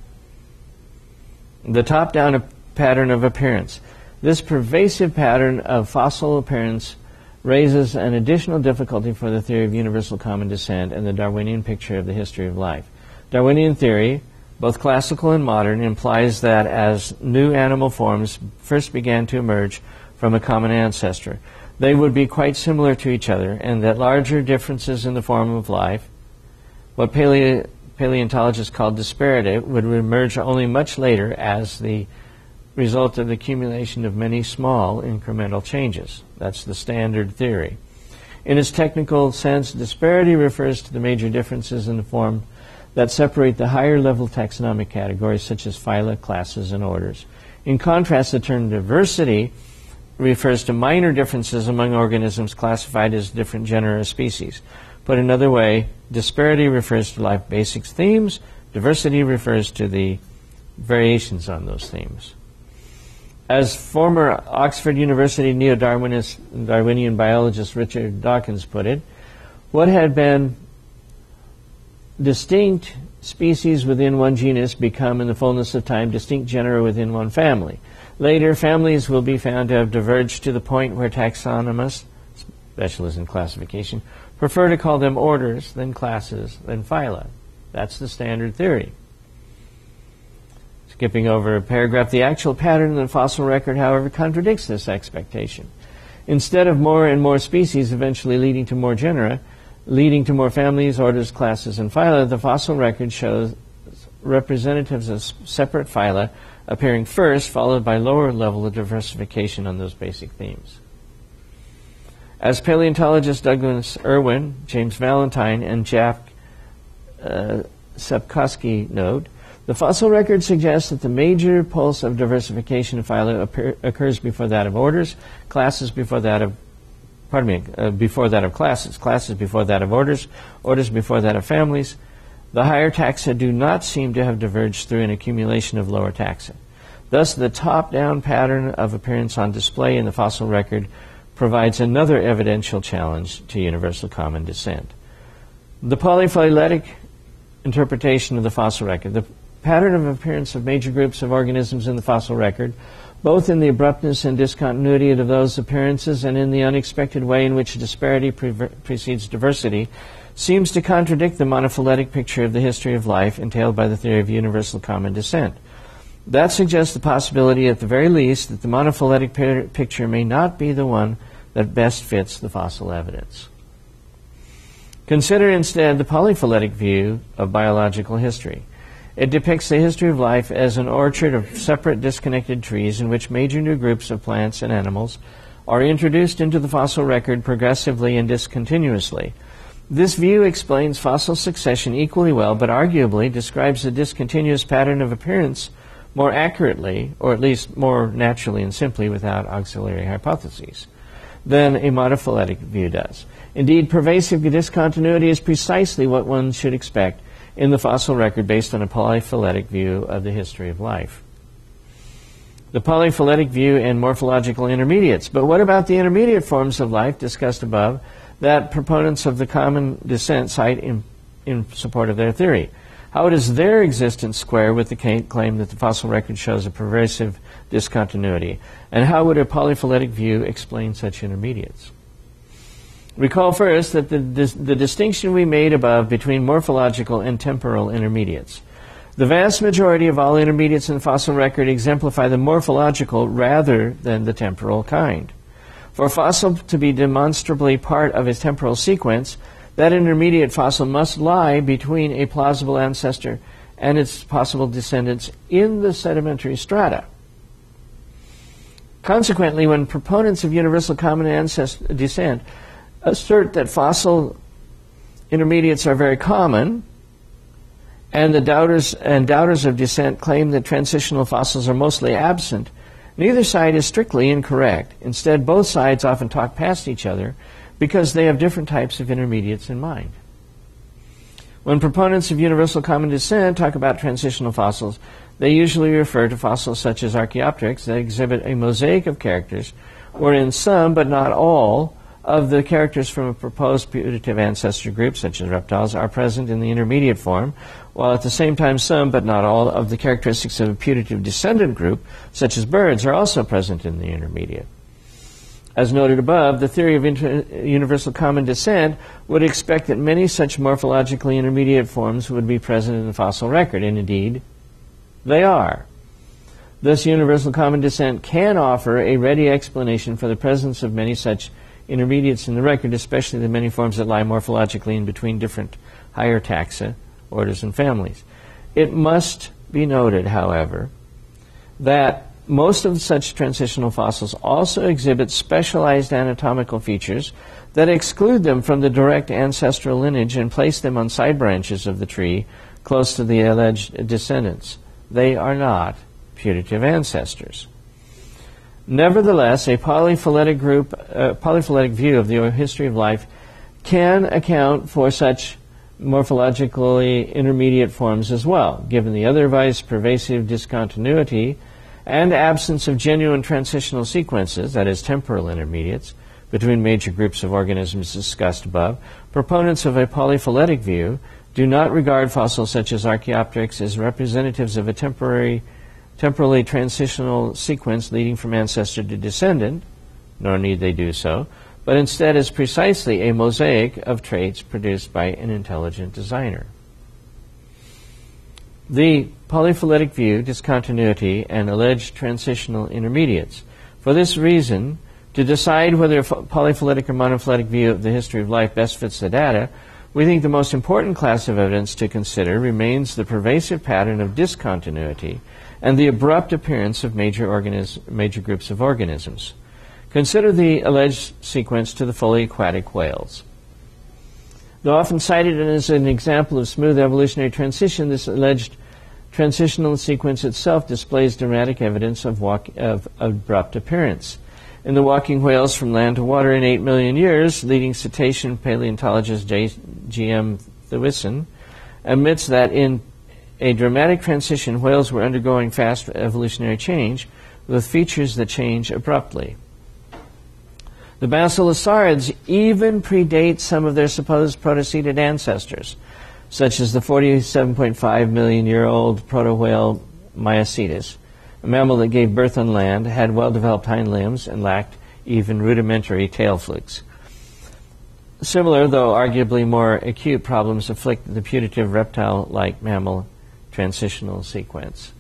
The top-down pattern of appearance. This pervasive pattern of fossil appearance raises an additional difficulty for the theory of universal common descent and the Darwinian picture of the history of life. Darwinian theory, both classical and modern, implies that as new animal forms first began to emerge from a common ancestor, they would be quite similar to each other, and that larger differences in the form of life, what paleontologists call disparity, would emerge only much later as the result of the accumulation of many small incremental changes. That's the standard theory. In its technical sense, disparity refers to the major differences in the form that separate the higher level taxonomic categories such as phyla, classes, and orders. In contrast, the term diversity refers to minor differences among organisms classified as different genera or species. Put another way, disparity refers to life basics themes, diversity refers to the variations on those themes. As former Oxford University neo-Darwinian biologist Richard Dawkins put it, what had been distinct species within one genus become, in the fullness of time, distinct genera within one family. Later, families will be found to have diverged to the point where taxonomists, specialists in classification, prefer to call them orders, then classes, then phyla. That's the standard theory. Skipping over a paragraph, the actual pattern in the fossil record, however, contradicts this expectation. Instead of more and more species eventually leading to more genera, leading to more families, orders, classes, and phyla, the fossil record shows representatives of separate phyla appearing first, followed by lower level of diversification on those basic themes. As paleontologists Douglas Irwin, James Valentine, and Jack Sepkoski note, the fossil record suggests that the major pulse of diversification of phyla occurs before that of orders, classes before that of, before that of classes, classes before that of orders, orders before that of families. The higher taxa do not seem to have diverged through an accumulation of lower taxa. Thus, the top-down pattern of appearance on display in the fossil record provides another evidential challenge to universal common descent. The polyphyletic interpretation of the fossil record. The pattern of appearance of major groups of organisms in the fossil record, both in the abruptness and discontinuity of those appearances and in the unexpected way in which disparity precedes diversity, seems to contradict the monophyletic picture of the history of life entailed by the theory of universal common descent. That suggests the possibility, at the very least, that the monophyletic picture may not be the one that best fits the fossil evidence. Consider instead the polyphyletic view of biological history. It depicts the history of life as an orchard of separate, disconnected trees in which major new groups of plants and animals are introduced into the fossil record progressively and discontinuously. This view explains fossil succession equally well, but arguably describes the discontinuous pattern of appearance more accurately, or at least more naturally and simply without auxiliary hypotheses, than a monophyletic view does. Indeed, pervasive discontinuity is precisely what one should expect in the fossil record based on a polyphyletic view of the history of life. The polyphyletic view and morphological intermediates. But what about the intermediate forms of life discussed above that proponents of the common descent cite in support of their theory? How does their existence square with the claim that the fossil record shows a pervasive discontinuity? And how would a polyphyletic view explain such intermediates? Recall first that the distinction we made above between morphological and temporal intermediates. The vast majority of all intermediates in the fossil record exemplify the morphological rather than the temporal kind. For a fossil to be demonstrably part of a temporal sequence, that intermediate fossil must lie between a plausible ancestor and its possible descendants in the sedimentary strata. Consequently, when proponents of universal common descent assert that fossil intermediates are very common, and the doubters of descent claim that transitional fossils are mostly absent, neither side is strictly incorrect. Instead, both sides often talk past each other because they have different types of intermediates in mind. When proponents of universal common descent talk about transitional fossils, they usually refer to fossils such as Archaeopteryx that exhibit a mosaic of characters, or in some, but not all, of the characters from a proposed putative ancestor group, such as reptiles, are present in the intermediate form, while at the same time some, but not all, of the characteristics of a putative descendant group, such as birds, are also present in the intermediate. As noted above, the theory of universal common descent would expect that many such morphologically intermediate forms would be present in the fossil record, and indeed, they are. Thus, universal common descent can offer a ready explanation for the presence of many such intermediates in the record, especially the many forms that lie morphologically in between different higher taxa, orders, and families. It must be noted, however, that most of such transitional fossils also exhibit specialized anatomical features that exclude them from the direct ancestral lineage and place them on side branches of the tree close to the alleged descendants. They are not putative ancestors. Nevertheless, a polyphyletic view of the history of life can account for such morphologically intermediate forms as well, given the otherwise pervasive discontinuity and absence of genuine transitional sequences, that is, temporal intermediates, between major groups of organisms discussed above. Proponents of a polyphyletic view do not regard fossils such as Archaeopteryx as representatives of a temporally transitional sequence leading from ancestor to descendant, nor need they do so, but instead is precisely a mosaic of traits produced by an intelligent designer. The polyphyletic view, discontinuity, and alleged transitional intermediates. For this reason, to decide whether a polyphyletic or monophyletic view of the history of life best fits the data, we think the most important class of evidence to consider remains the pervasive pattern of discontinuity and the abrupt appearance of major groups of organisms. Consider the alleged sequence to the fully aquatic whales. Though often cited as an example of smooth evolutionary transition, this alleged transitional sequence itself displays dramatic evidence of abrupt appearance. In the walking whales from land to water in 8 million years, leading cetacean paleontologist G.M. Thewisson admits that in a dramatic transition, whales were undergoing fast evolutionary change with features that change abruptly. The Basilosauroids even predate some of their supposed protocetid ancestors, such as the 47.5 million year old proto-whale Myocetus, a mammal that gave birth on land, had well-developed hind limbs, and lacked even rudimentary tail flukes. Similar, though arguably more acute, problems afflict the putative reptile-like mammal transitional sequence,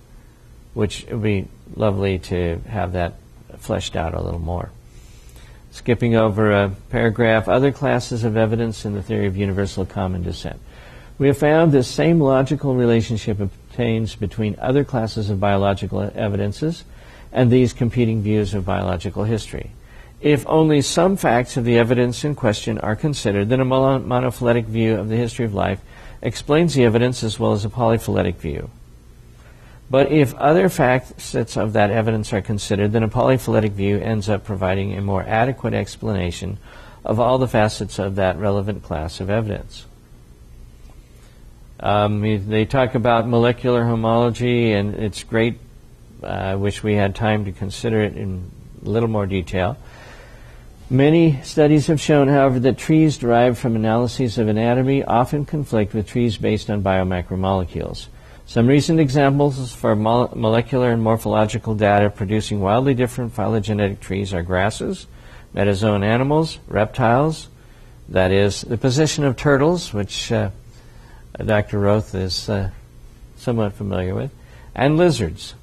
which would be lovely to have that fleshed out a little more. Skipping over a paragraph, other classes of evidence in the theory of universal common descent. We have found this same logical relationship obtains between other classes of biological evidences and these competing views of biological history. If only some facts of the evidence in question are considered, then a monophyletic view of the history of life explains the evidence as well as a polyphyletic view. But if other facets of that evidence are considered, then a polyphyletic view ends up providing a more adequate explanation of all the facets of that relevant class of evidence. They talk about molecular homology, and it's great. I wish we had time to consider it in a little more detail. Many studies have shown, however, that trees derived from analyses of anatomy often conflict with trees based on biomacromolecules. Some recent examples for molecular and morphological data producing wildly different phylogenetic trees are grasses, metazoan animals, reptiles, that is, the position of turtles, which Dr. Roth is somewhat familiar with, and lizards.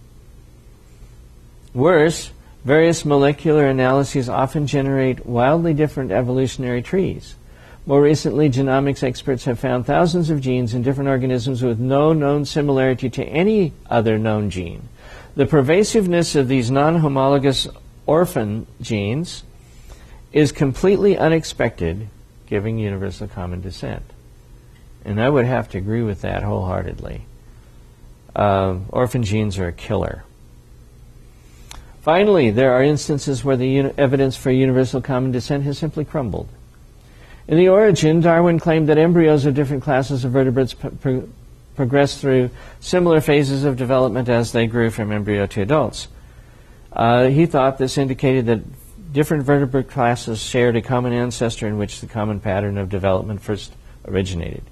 Worse, various molecular analyses often generate wildly different evolutionary trees. More recently, genomics experts have found thousands of genes in different organisms with no known similarity to any other known gene. The pervasiveness of these non-homologous orphan genes is completely unexpected, giving universal common descent. And I would have to agree with that wholeheartedly. Orphan genes are a killer. Finally, there are instances where the evidence for universal common descent has simply crumbled. In The Origin, Darwin claimed that embryos of different classes of vertebrates progressed through similar phases of development as they grew from embryo to adults. He thought this indicated that different vertebrate classes shared a common ancestor in which the common pattern of development first originated.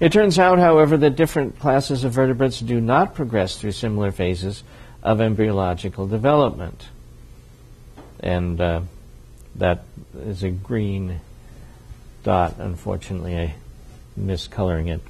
It turns out, however, that different classes of vertebrates do not progress through similar phases of embryological development. And that is a green dot, unfortunately. I miscoloring it.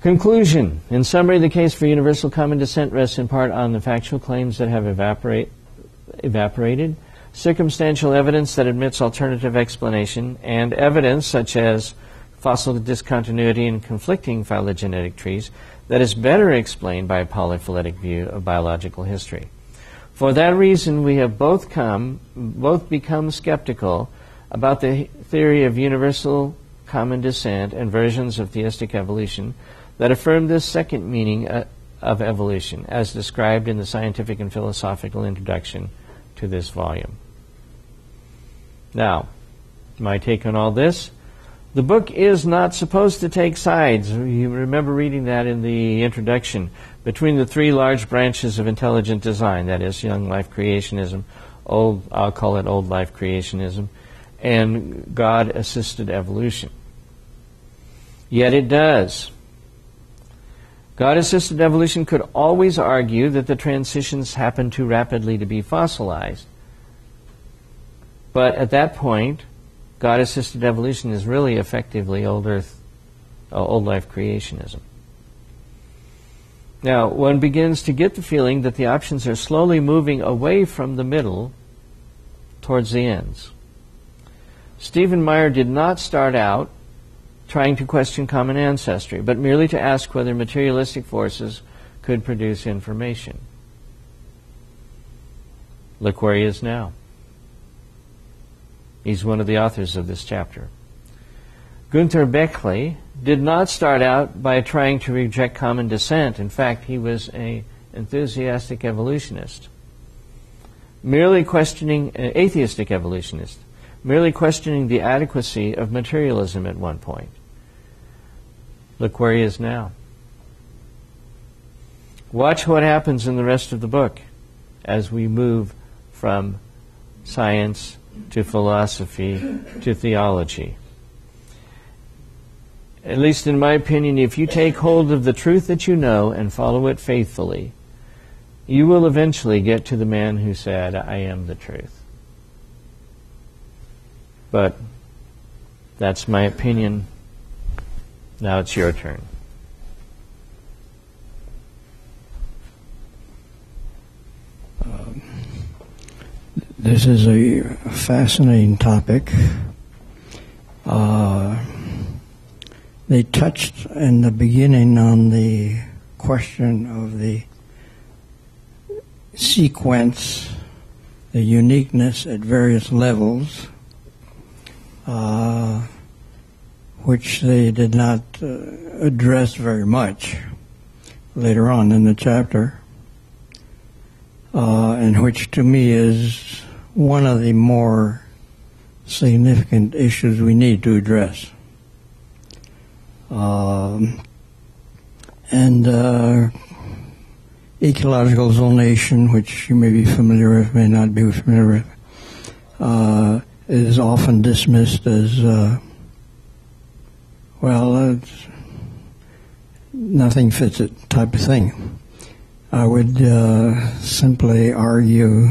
Conclusion. In summary, the case for universal common descent rests in part on the factual claims that have evaporated, circumstantial evidence that admits alternative explanation, and evidence such as fossil discontinuity in conflicting phylogenetic trees that is better explained by a polyphyletic view of biological history. For that reason, we have both become skeptical about the theory of universal common descent and versions of theistic evolution that affirm this second meaning of evolution, as described in the scientific and philosophical introduction to this volume. Now, my take on all this. The book is not supposed to take sides. You remember reading that in the introduction, between the three large branches of intelligent design, that is, young life creationism, I'll call it old life creationism, and God-assisted evolution. Yet it does. God-assisted evolution could always argue that the transitions happen too rapidly to be fossilized. But at that point, God-assisted evolution is really effectively old life creationism. Now, one begins to get the feeling that the options are slowly moving away from the middle towards the ends. Stephen Meyer did not start out trying to question common ancestry, but merely to ask whether materialistic forces could produce information. Look where he is now. He's one of the authors of this chapter. Günter Bechly did not start out by trying to reject common descent. In fact, he was an enthusiastic evolutionist, atheistic evolutionist, merely questioning the adequacy of materialism at one point. Look where he is now. Watch what happens in the rest of the book as we move from science to philosophy, to theology. At least in my opinion, if you take hold of the truth that you know and follow it faithfully, you will eventually get to the man who said, "I am the truth." But that's my opinion. Now it's your turn. This is a fascinating topic. They touched in the beginning on the question of the sequence, the uniqueness at various levels, which they did not address very much later on in the chapter, and which to me is one of the more significant issues we need to address. Ecological zonation, which you may be familiar with, may not be familiar with, is often dismissed as, nothing fits it type of thing. I would simply argue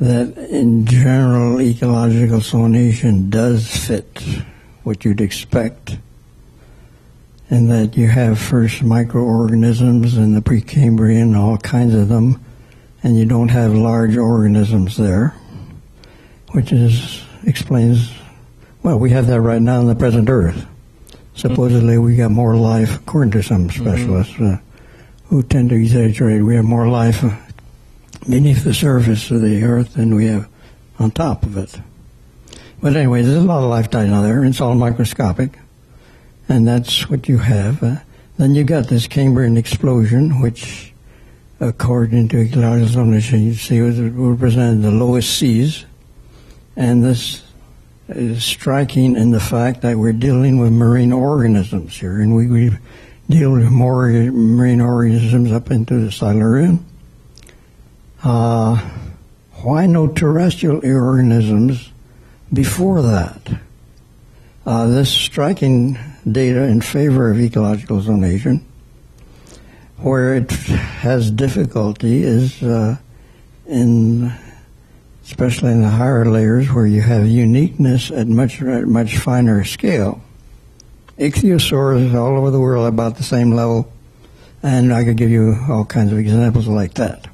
that in general, ecological zonation does fit what you'd expect, and that you have first microorganisms in the Precambrian, all kinds of them, and you don't have large organisms there, which explains Well, we have that right now on the present Earth. Supposedly we got more life, according to some specialists, who tend to exaggerate. We have more life beneath the surface of the Earth than we have on top of it. But anyway, there's a lot of life down there. It's all microscopic, and that's what you have. Then you got this Cambrian explosion, which, according to Claudius Onich, you see, was represented the lowest seas, and this is striking in the fact that we're dealing with marine organisms here, and we deal with more marine organisms up into the Silurian. Why no terrestrial organisms before that? This striking data in favor of ecological zonation. Where it has difficulty is especially in the higher layers where you have uniqueness at much finer scale. Ichthyosaurs all over the world about the same level, and I could give you all kinds of examples like that.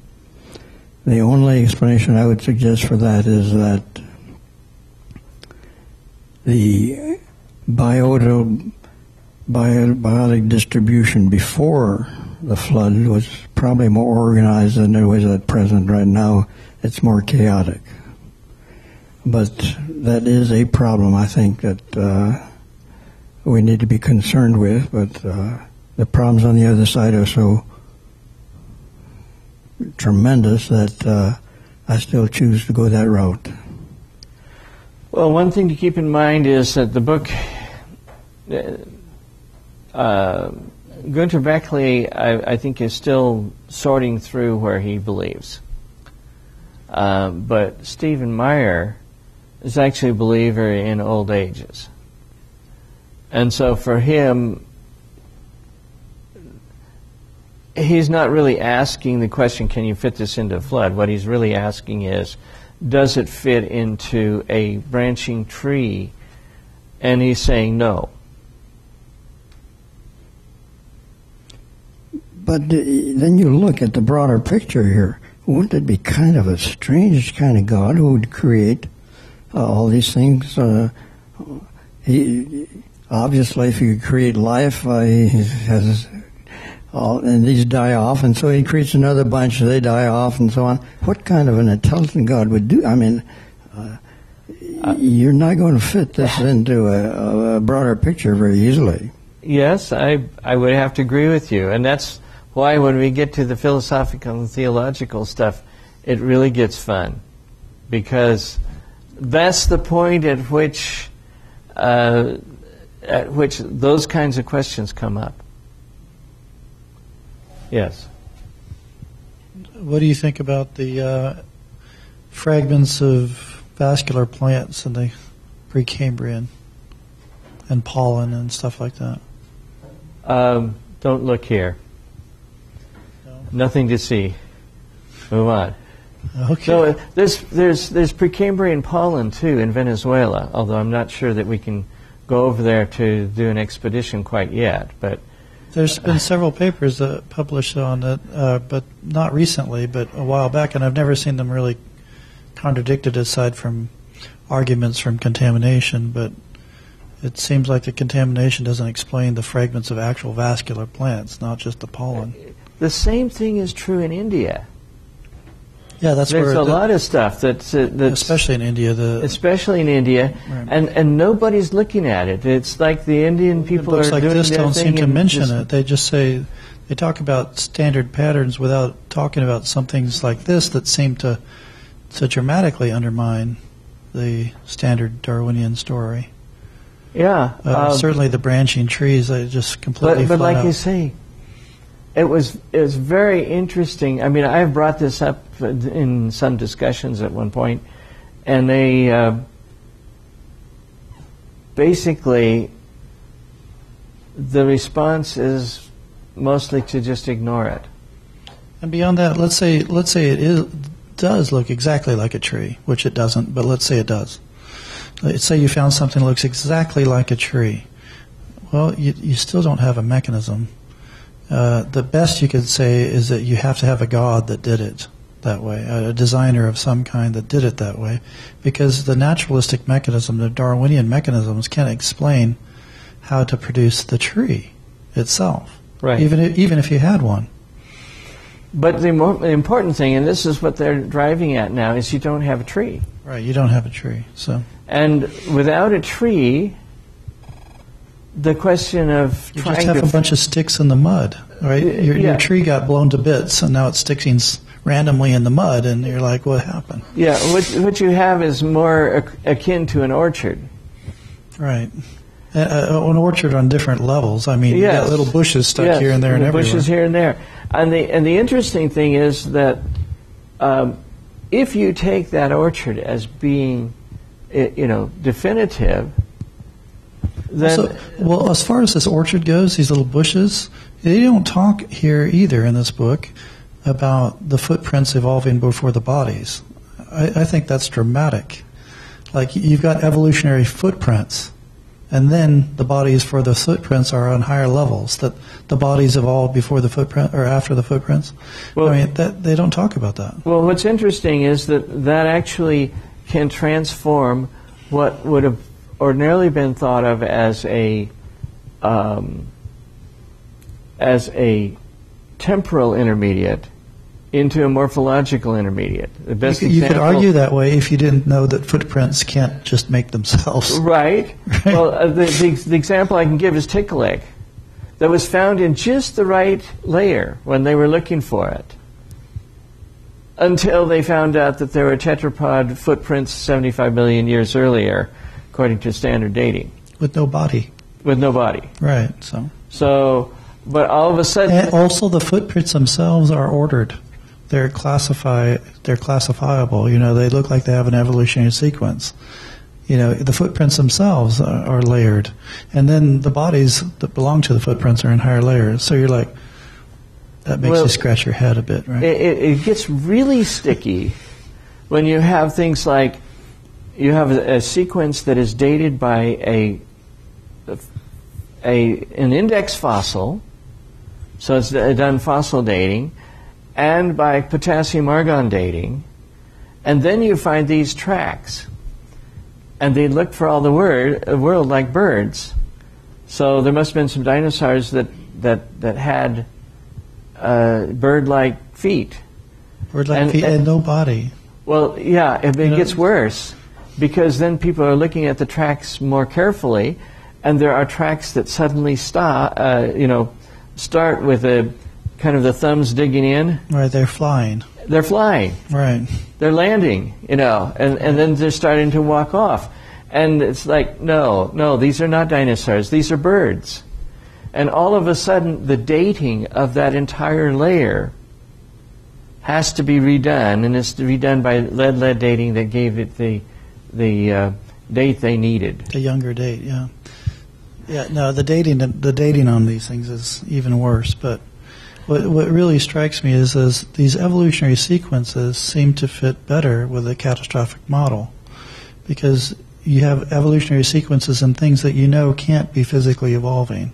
The only explanation I would suggest for that is that the biotic distribution before the flood was probably more organized than it was at present. Right now, it's more chaotic. But that is a problem, I think, that we need to be concerned with. But the problems on the other side are so tremendous that I still choose to go that route. Well, one thing to keep in mind is that the book... Günter Bechly, I think, is still sorting through where he believes. But Stephen Meyer is actually a believer in old ages. And so for him, he's not really asking the question, can you fit this into a flood? What he's really asking is, does it fit into a branching tree? And he's saying no. But then you look at the broader picture here. Wouldn't it be kind of a strange kind of God who would create all these things? Obviously, if you create life, he has all, and these die off, and so he creates another bunch, they die off, and so on. What kind of an intelligent God would do? I mean, you're not going to fit this into a broader picture very easily. Yes, I would have to agree with you, and that's why when we get to the philosophical and theological stuff, it really gets fun, because that's the point at which those kinds of questions come up. Yes. What do you think about the fragments of vascular plants in the Precambrian and pollen and stuff like that? Don't look here. Nothing to see. Move on. Okay. So there's Precambrian pollen too in Venezuela, although I'm not sure that we can go over there to do an expedition quite yet. But there's been several papers published on it, but not recently, but a while back, and I've never seen them really contradicted aside from arguments from contamination. But it seems like the contamination doesn't explain the fragments of actual vascular plants, not just the pollen. The same thing is true in India. Yeah, there's a lot of stuff that's especially in India. Right. And nobody's looking at it. It's like the Indian people are like doing this. Don't seem to mention it. They just say they talk about standard patterns without talking about some things like this that seem to dramatically undermine the standard Darwinian story. Yeah, certainly the branching trees. They just completely. But like you say, it was very interesting. I mean, I've brought this up in some discussions at one point, and they basically the response is mostly to just ignore it. And beyond that, let's say it does look exactly like a tree, which it doesn't. But let's say it does. Let's say you found something that looks exactly like a tree. Well, you still don't have a mechanism. The best you could say is that you have to have a God that did it. that way, a designer of some kind that did it that way, because the naturalistic mechanism, the Darwinian mechanisms, can't explain how to produce the tree itself, right? Even if you had one. But the important thing, and this is what they're driving at now, is you don't have a tree. Right, you don't have a tree. So, and without a tree, the question of you just have a bunch of sticks in the mud, right? Your tree got blown to bits, and now it's sticking randomly in the mud, and you're like, what happened? Yeah, what you have is more akin to an orchard. Right. An orchard on different levels. I mean, you got little bushes stuck here and there and everywhere. Bushes here and there. And the interesting thing is that if you take that orchard as being, you know, definitive, then... So, well, as far as this orchard goes, these little bushes, they don't talk here either in this book about the footprints evolving before the bodies. I think that's dramatic. Like, you've got evolutionary footprints, and then the bodies for the footprints are on higher levels, that the bodies evolved before the footprint or after the footprints. Well, I mean, they don't talk about that. Well, what's interesting is that actually can transform what would have ordinarily been thought of as a temporal intermediate into a morphological intermediate. The best you could argue that way if you didn't know that footprints can't just make themselves. Right. Well, the example I can give is Tiktaalik, that was found in just the right layer when they were looking for it, until they found out that there were tetrapod footprints 75 million years earlier, according to standard dating. With no body. With no body. Right. So, but all of a sudden... And also the footprints themselves are ordered. They're classifiable. You know, they look like they have an evolutionary sequence. You know, the footprints themselves are layered, and then the bodies that belong to the footprints are in higher layers. So you're like, that makes you scratch your head a bit, right? It gets really sticky when you have things like you have a sequence that is dated by an index fossil, so it's done fossil dating, and by potassium argon dating, and then you find these tracks, and they look for all the world like birds. So there must have been some dinosaurs that had bird-like feet, and no body. Well, yeah, it gets worse, because then people are looking at the tracks more carefully, and there are tracks that suddenly start with a kind of the thumbs digging in. Right, they're flying. They're flying. Right. They're landing, you know, and then they're starting to walk off. And it's like, no, these are not dinosaurs. These are birds. And all of a sudden, the dating of that entire layer has to be redone, and it's redone by lead dating that gave it the date they needed. The younger date, yeah. Yeah, no, the dating on these things is even worse, but what really strikes me is these evolutionary sequences seem to fit better with a catastrophic model, because you have evolutionary sequences and things that you know can't be physically evolving.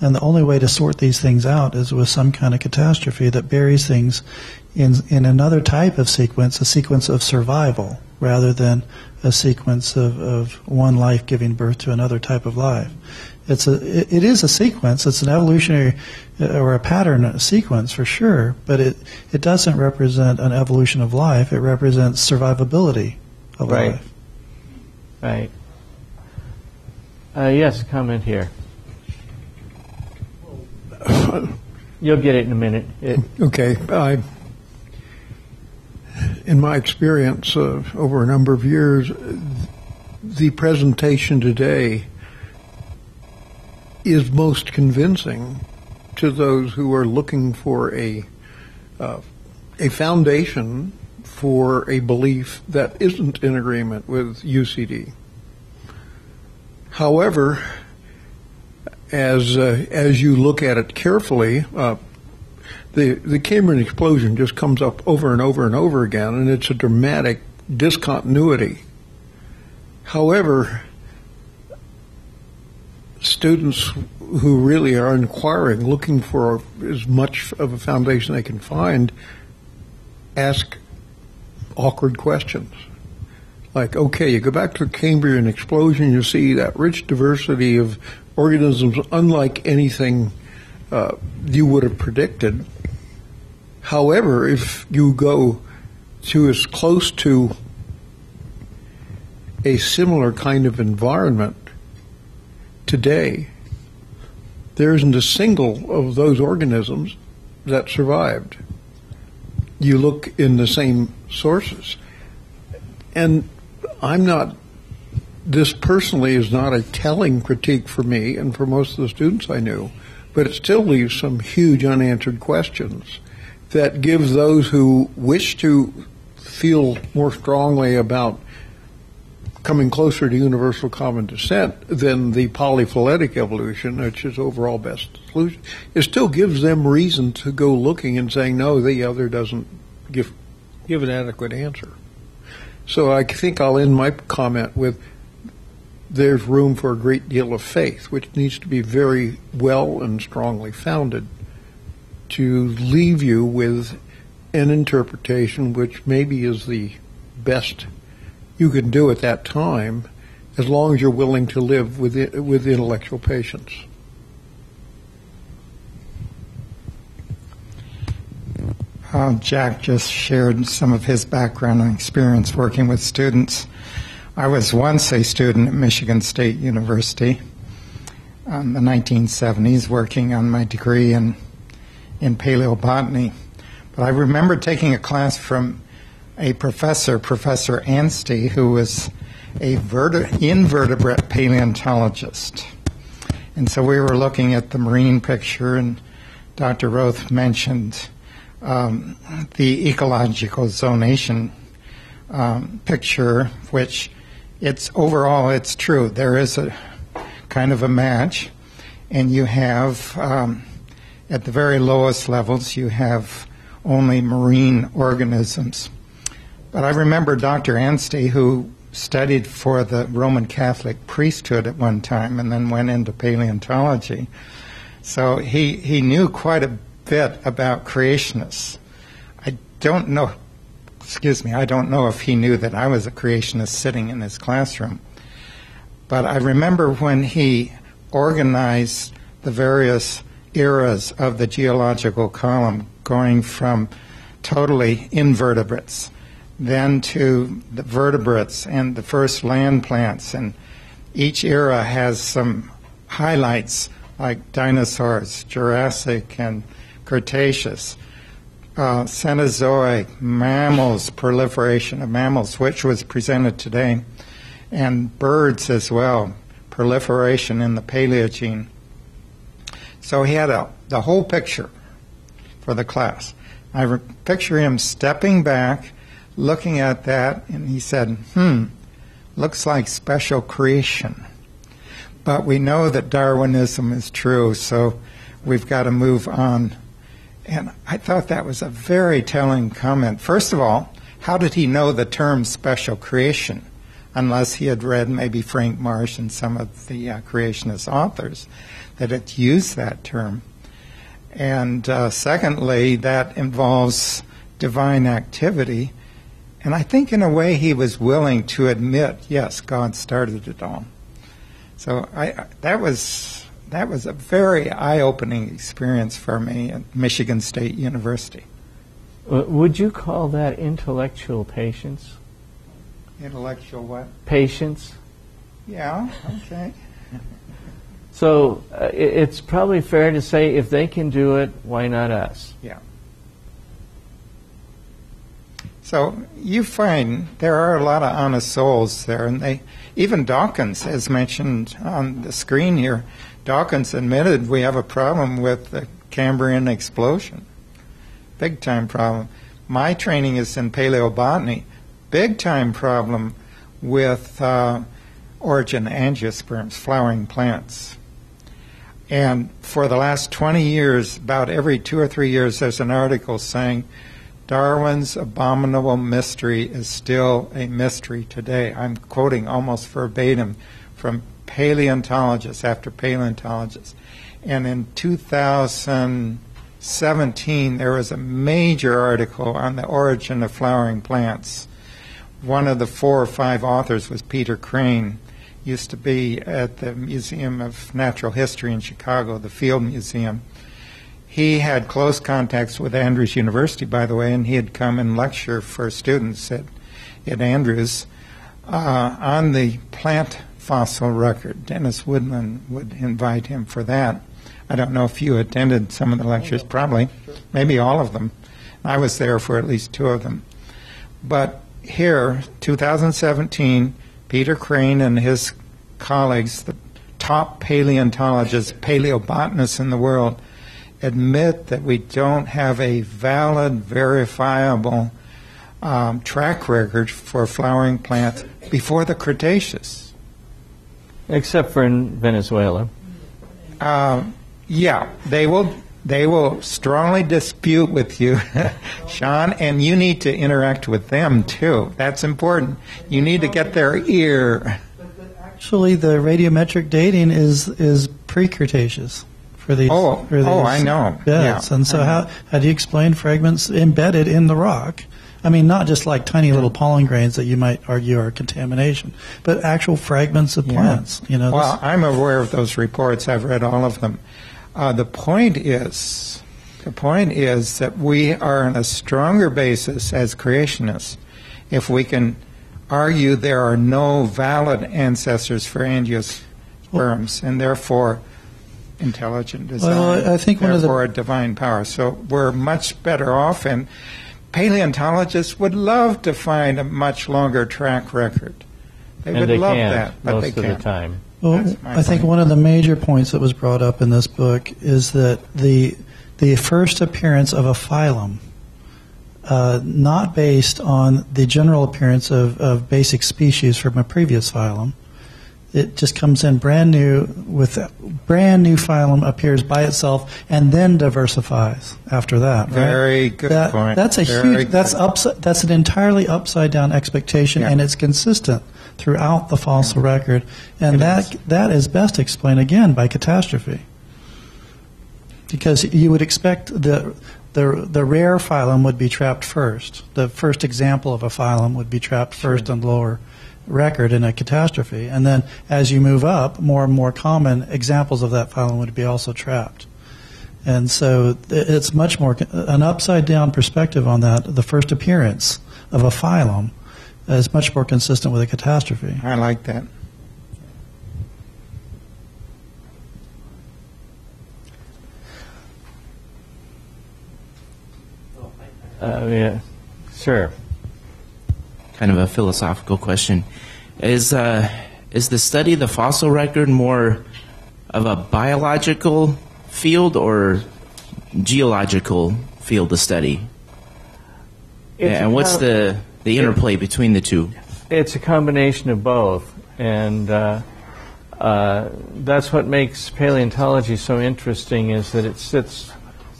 And the only way to sort these things out is with some kind of catastrophe that buries things in another type of sequence, a sequence of survival, rather than a sequence of one life giving birth to another type of life. It is a sequence. It's an evolutionary or a pattern sequence for sure, but it doesn't represent an evolution of life. It represents survivability of life. Right. Yes, comment here. You'll get it in a minute. Okay. In my experience over a number of years, the presentation today is most convincing to those who are looking for a foundation for a belief that isn't in agreement with UCD. However, as you look at it carefully, the Cambrian explosion just comes up over and over and over again, and it's a dramatic discontinuity. However, students who really are inquiring, looking for as much of a foundation they can find, ask awkward questions. Like, okay, you go back to the Cambrian explosion, you see that rich diversity of organisms unlike anything you would have predicted. However, if you go to as close to a similar kind of environment today, there isn't a single of those organisms that survived. You look in the same sources. And I'm not, this personally is not a telling critique for me and for most of the students I knew, but it still leaves some huge unanswered questions that give those who wish to feel more strongly about coming closer to universal common descent than the polyphyletic evolution, which is overall best solution. It still gives them reason to go looking and saying, no, the other doesn't give an adequate answer. So I think I'll end my comment with there's room for a great deal of faith, which needs to be very well and strongly founded, to leave you with an interpretation which maybe is the best you can do at that time, as long as you're willing to live with intellectual patience. Jack just shared some of his background and experience working with students. I was once a student at Michigan State University in the 1970s, working on my degree in paleobotany. But I remember taking a class from a professor, Professor Anstey, who was a invertebrate paleontologist. And so we were looking at the marine picture, and Dr. Roth mentioned the ecological zonation picture, which overall it's true. There is a kind of a match, and you have, at the very lowest levels, you have only marine organisms. But I remember Dr. Anstey, who studied for the Roman Catholic priesthood at one time and then went into paleontology. So he knew quite a bit about creationists. I don't know, excuse me, I don't know if he knew that I was a creationist sitting in his classroom. But I remember when he organized the various eras of the geological column, going from totally invertebrates, then to the vertebrates and the first land plants. And each era has some highlights, like dinosaurs, Jurassic and Cretaceous, Cenozoic, mammals, proliferation of mammals, which was presented today, and birds as well, proliferation in the Paleogene. So he had the whole picture for the class. I picture him stepping back, looking at that, and he said, looks like special creation. But we know that Darwinism is true, so we've got to move on. And I thought that was a very telling comment. First of all, how did he know the term special creation, unless he had read maybe Frank Marsh and some of the creationist authors that had used that term? And secondly, that involves divine activity. And I think in a way he was willing to admit, yes, God started it all. So that was a very eye-opening experience for me at Michigan State University. Would you call that intellectual patience? Intellectual what? Patience. Yeah, okay. So it's probably fair to say if they can do it, why not us? Yeah. So you find there are a lot of honest souls there, and even Dawkins, as mentioned on the screen here, Dawkins admitted we have a problem with the Cambrian explosion. Big time problem. My training is in paleobotany. Big time problem with origin angiosperms, flowering plants. And for the last 20 years, about every 2 or 3 years, there's an article saying Darwin's abominable mystery is still a mystery today. I'm quoting almost verbatim from paleontologist after paleontologist. And in 2000, 17, there was a major article on the origin of flowering plants. One of the 4 or 5 authors was Peter Crane, used to be at the Museum of Natural History in Chicago, the Field Museum. He had close contacts with Andrews University, by the way, and he had come and lecture for students at Andrews on the plant fossil record. Dennis Woodland would invite him for that. I don't know if you attended some of the lectures, probably, maybe all of them. I was there for at least 2 of them. But here, 2017, Peter Crane and his colleagues, the top paleontologists, paleobotanists in the world, admit that we don't have a valid, verifiable track record for flowering plants before the Cretaceous. Except for in Venezuela. Yeah, they will strongly dispute with you, Sean, and you need to interact with them, too. That's important. You need to get their ear. But actually, the radiometric dating is pre-Cretaceous for these. Oh, I know. Yes, yeah. And so how do you explain fragments embedded in the rock? I mean, not just like tiny little pollen grains that you might argue are contamination, but actual fragments of plants. Yeah. You know. Well, I'm aware of those reports. I've read all of them. The point is that we are on a stronger basis as creationists if we can argue there are no valid ancestors for angiosperms, and therefore intelligent design, I think therefore one of the divine power. So we're much better off, and paleontologists would love to find a much longer track record. They would love that, but they can't most of the time. Well, I think one of the major points that was brought up in this book is that the first appearance of a phylum, not based on the general appearance of basic species from a previous phylum, it just comes in brand new with a brand new phylum appears by itself and then diversifies after that. Right? Very good point. That's a huge. That's an entirely upside down expectation, and it's consistent throughout the fossil record, and that is best explained again by catastrophe, because you would expect the rare phylum would be trapped first. The first example of a phylum would be trapped first on lower record in a catastrophe, and then as you move up, more and more common examples of that phylum would be also trapped. And so it's much more an upside down perspective on that. The first appearance of a phylum is much more consistent with a catastrophe. I like that. Yeah, sure. Kind of a philosophical question. Is the study of the fossil record more of a biological field or geological field of study? And what's the interplay between the two? It's a combination of both, and that's what makes paleontology so interesting, is that it sits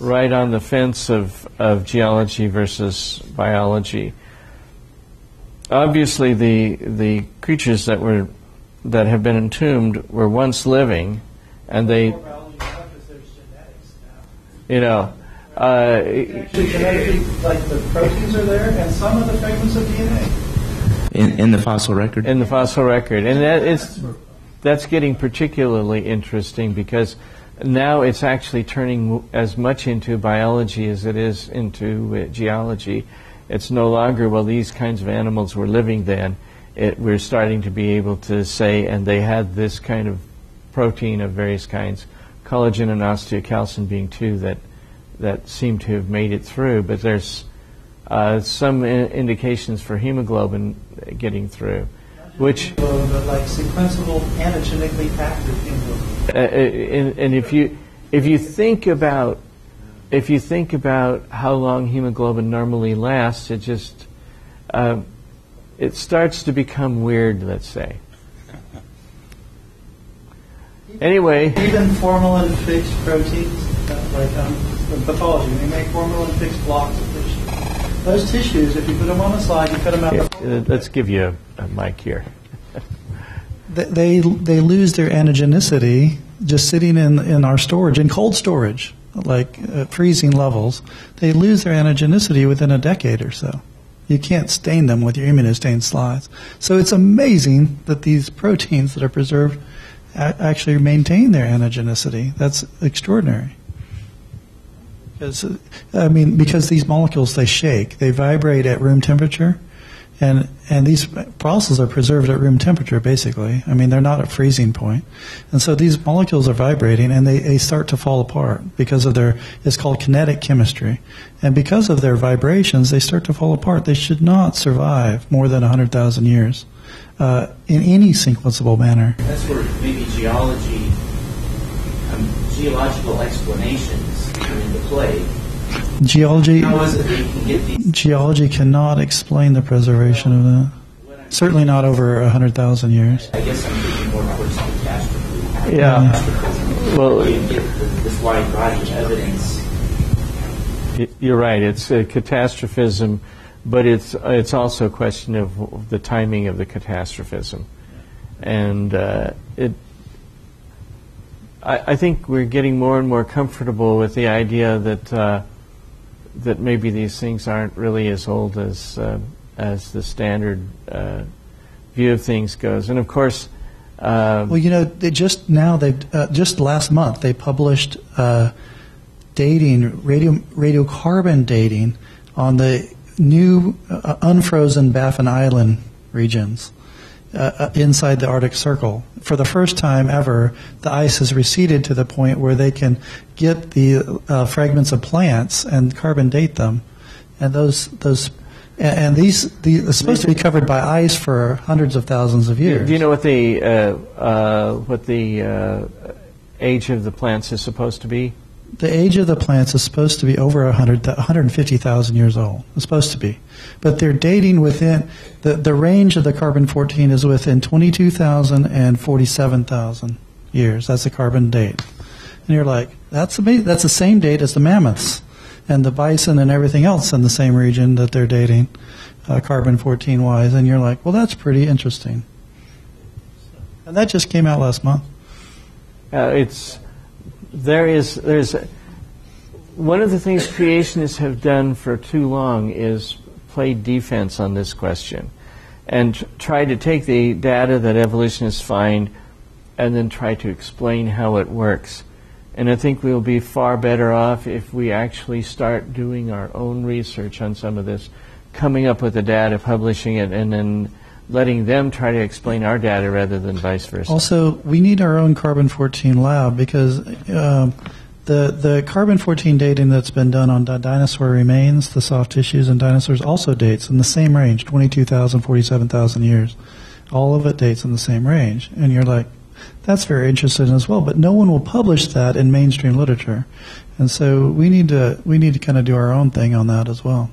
right on the fence of geology versus biology. Obviously, the creatures that have been entombed were once living, and they, you know. Actually, genetically, like the proteins are there, and some of the fragments of DNA. In the fossil record. In the fossil record, and that's getting particularly interesting because now it's actually turning as much into biology as it is into geology. It's no longer, well, these kinds of animals were living then. We're starting to be able to say, and they had this kind of protein of various kinds, collagen and osteocalcin being 2 that seem to have made it through, but there's some indications for hemoglobin getting through, which like sequenceable anatomically active hemoglobin. And if you think about how long hemoglobin normally lasts, it just it starts to become weird, let's say. Anyway, even formalin fixed proteins like pathology, they make formalin fixed blocks of tissue. Those tissues, if you put them on a slide, you cut them out. Yeah, let's give you a mic here. they lose their anagenicity just sitting in our storage, in cold storage. like freezing levels, they lose their anagenicity within a decade or so. You can't stain them with your immunostained slides. So it's amazing that these proteins that are preserved actually maintain their anagenicity. That's extraordinary. Because, I mean, because these molecules, they shake. They vibrate at room temperature. And these fossils are preserved at room temperature, basically. I mean, they're not at freezing point. And so these molecules are vibrating, and they start to fall apart because of their, it's called kinetic chemistry. And because of their vibrations, they start to fall apart. They should not survive more than 100,000 years in any sequenceable manner. That's where maybe geology, geological explanations come into play. Geology cannot explain the preservation of that. Certainly not over 100,000 years. I guess I'm thinking more towards catastrophe. Yeah. Well, you get this wide body of evidence. You're right. It's a catastrophism, but it's also a question of the timing of the catastrophism, and I think we're getting more and more comfortable with the idea that. That maybe these things aren't really as old as the standard view of things goes, and of course, well, you know, they just now just last month they published dating radiocarbon dating on the new unfrozen Baffin Island regions inside the Arctic Circle. For the first time ever, the ice has receded to the point where they can get the fragments of plants and carbon date them, and these are supposed to be covered by ice for hundreds of thousands of years. Do you know what the age of the plants is supposed to be? The age of the plants is supposed to be over 150,000 years old. It's supposed to be. But they're dating within, the range of the carbon-14 is within 22,000 and 47,000 years. That's the carbon date. And you're like, that's amazing. That's the same date as the mammoths and the bison and everything else in the same region that they're dating carbon-14-wise. And you're like, well, that's pretty interesting. And that just came out last month. There's one of the things creationists have done for too long is play defense on this question and try to take the data that evolutionists find and then try to explain how it works. And I think we'll be far better off if we actually start doing our own research on some of this, coming up with the data, publishing it, and then letting them try to explain our data rather than vice versa. Also, we need our own carbon-14 lab because the carbon-14 dating that's been done on dinosaur remains, the soft tissues and dinosaurs, also dates in the same range, 22,000, 47,000 years. All of it dates in the same range. And you're like, that's very interesting as well, but no one will publish that in mainstream literature. And so we need to kind of do our own thing on that as well.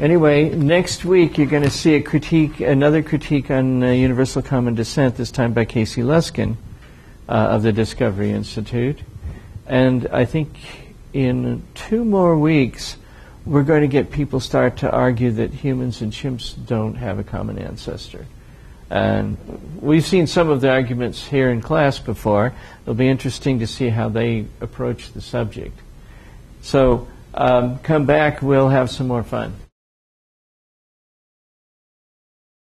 Anyway, next week you're going to see another critique on Universal Common Descent, this time by Casey Luskin of the Discovery Institute. And I think in 2 more weeks we're going to get people start to argue that humans and chimps don't have a common ancestor. And we've seen some of the arguments here in class before. It'll be interesting to see how they approach the subject. So come back, we'll have some more fun.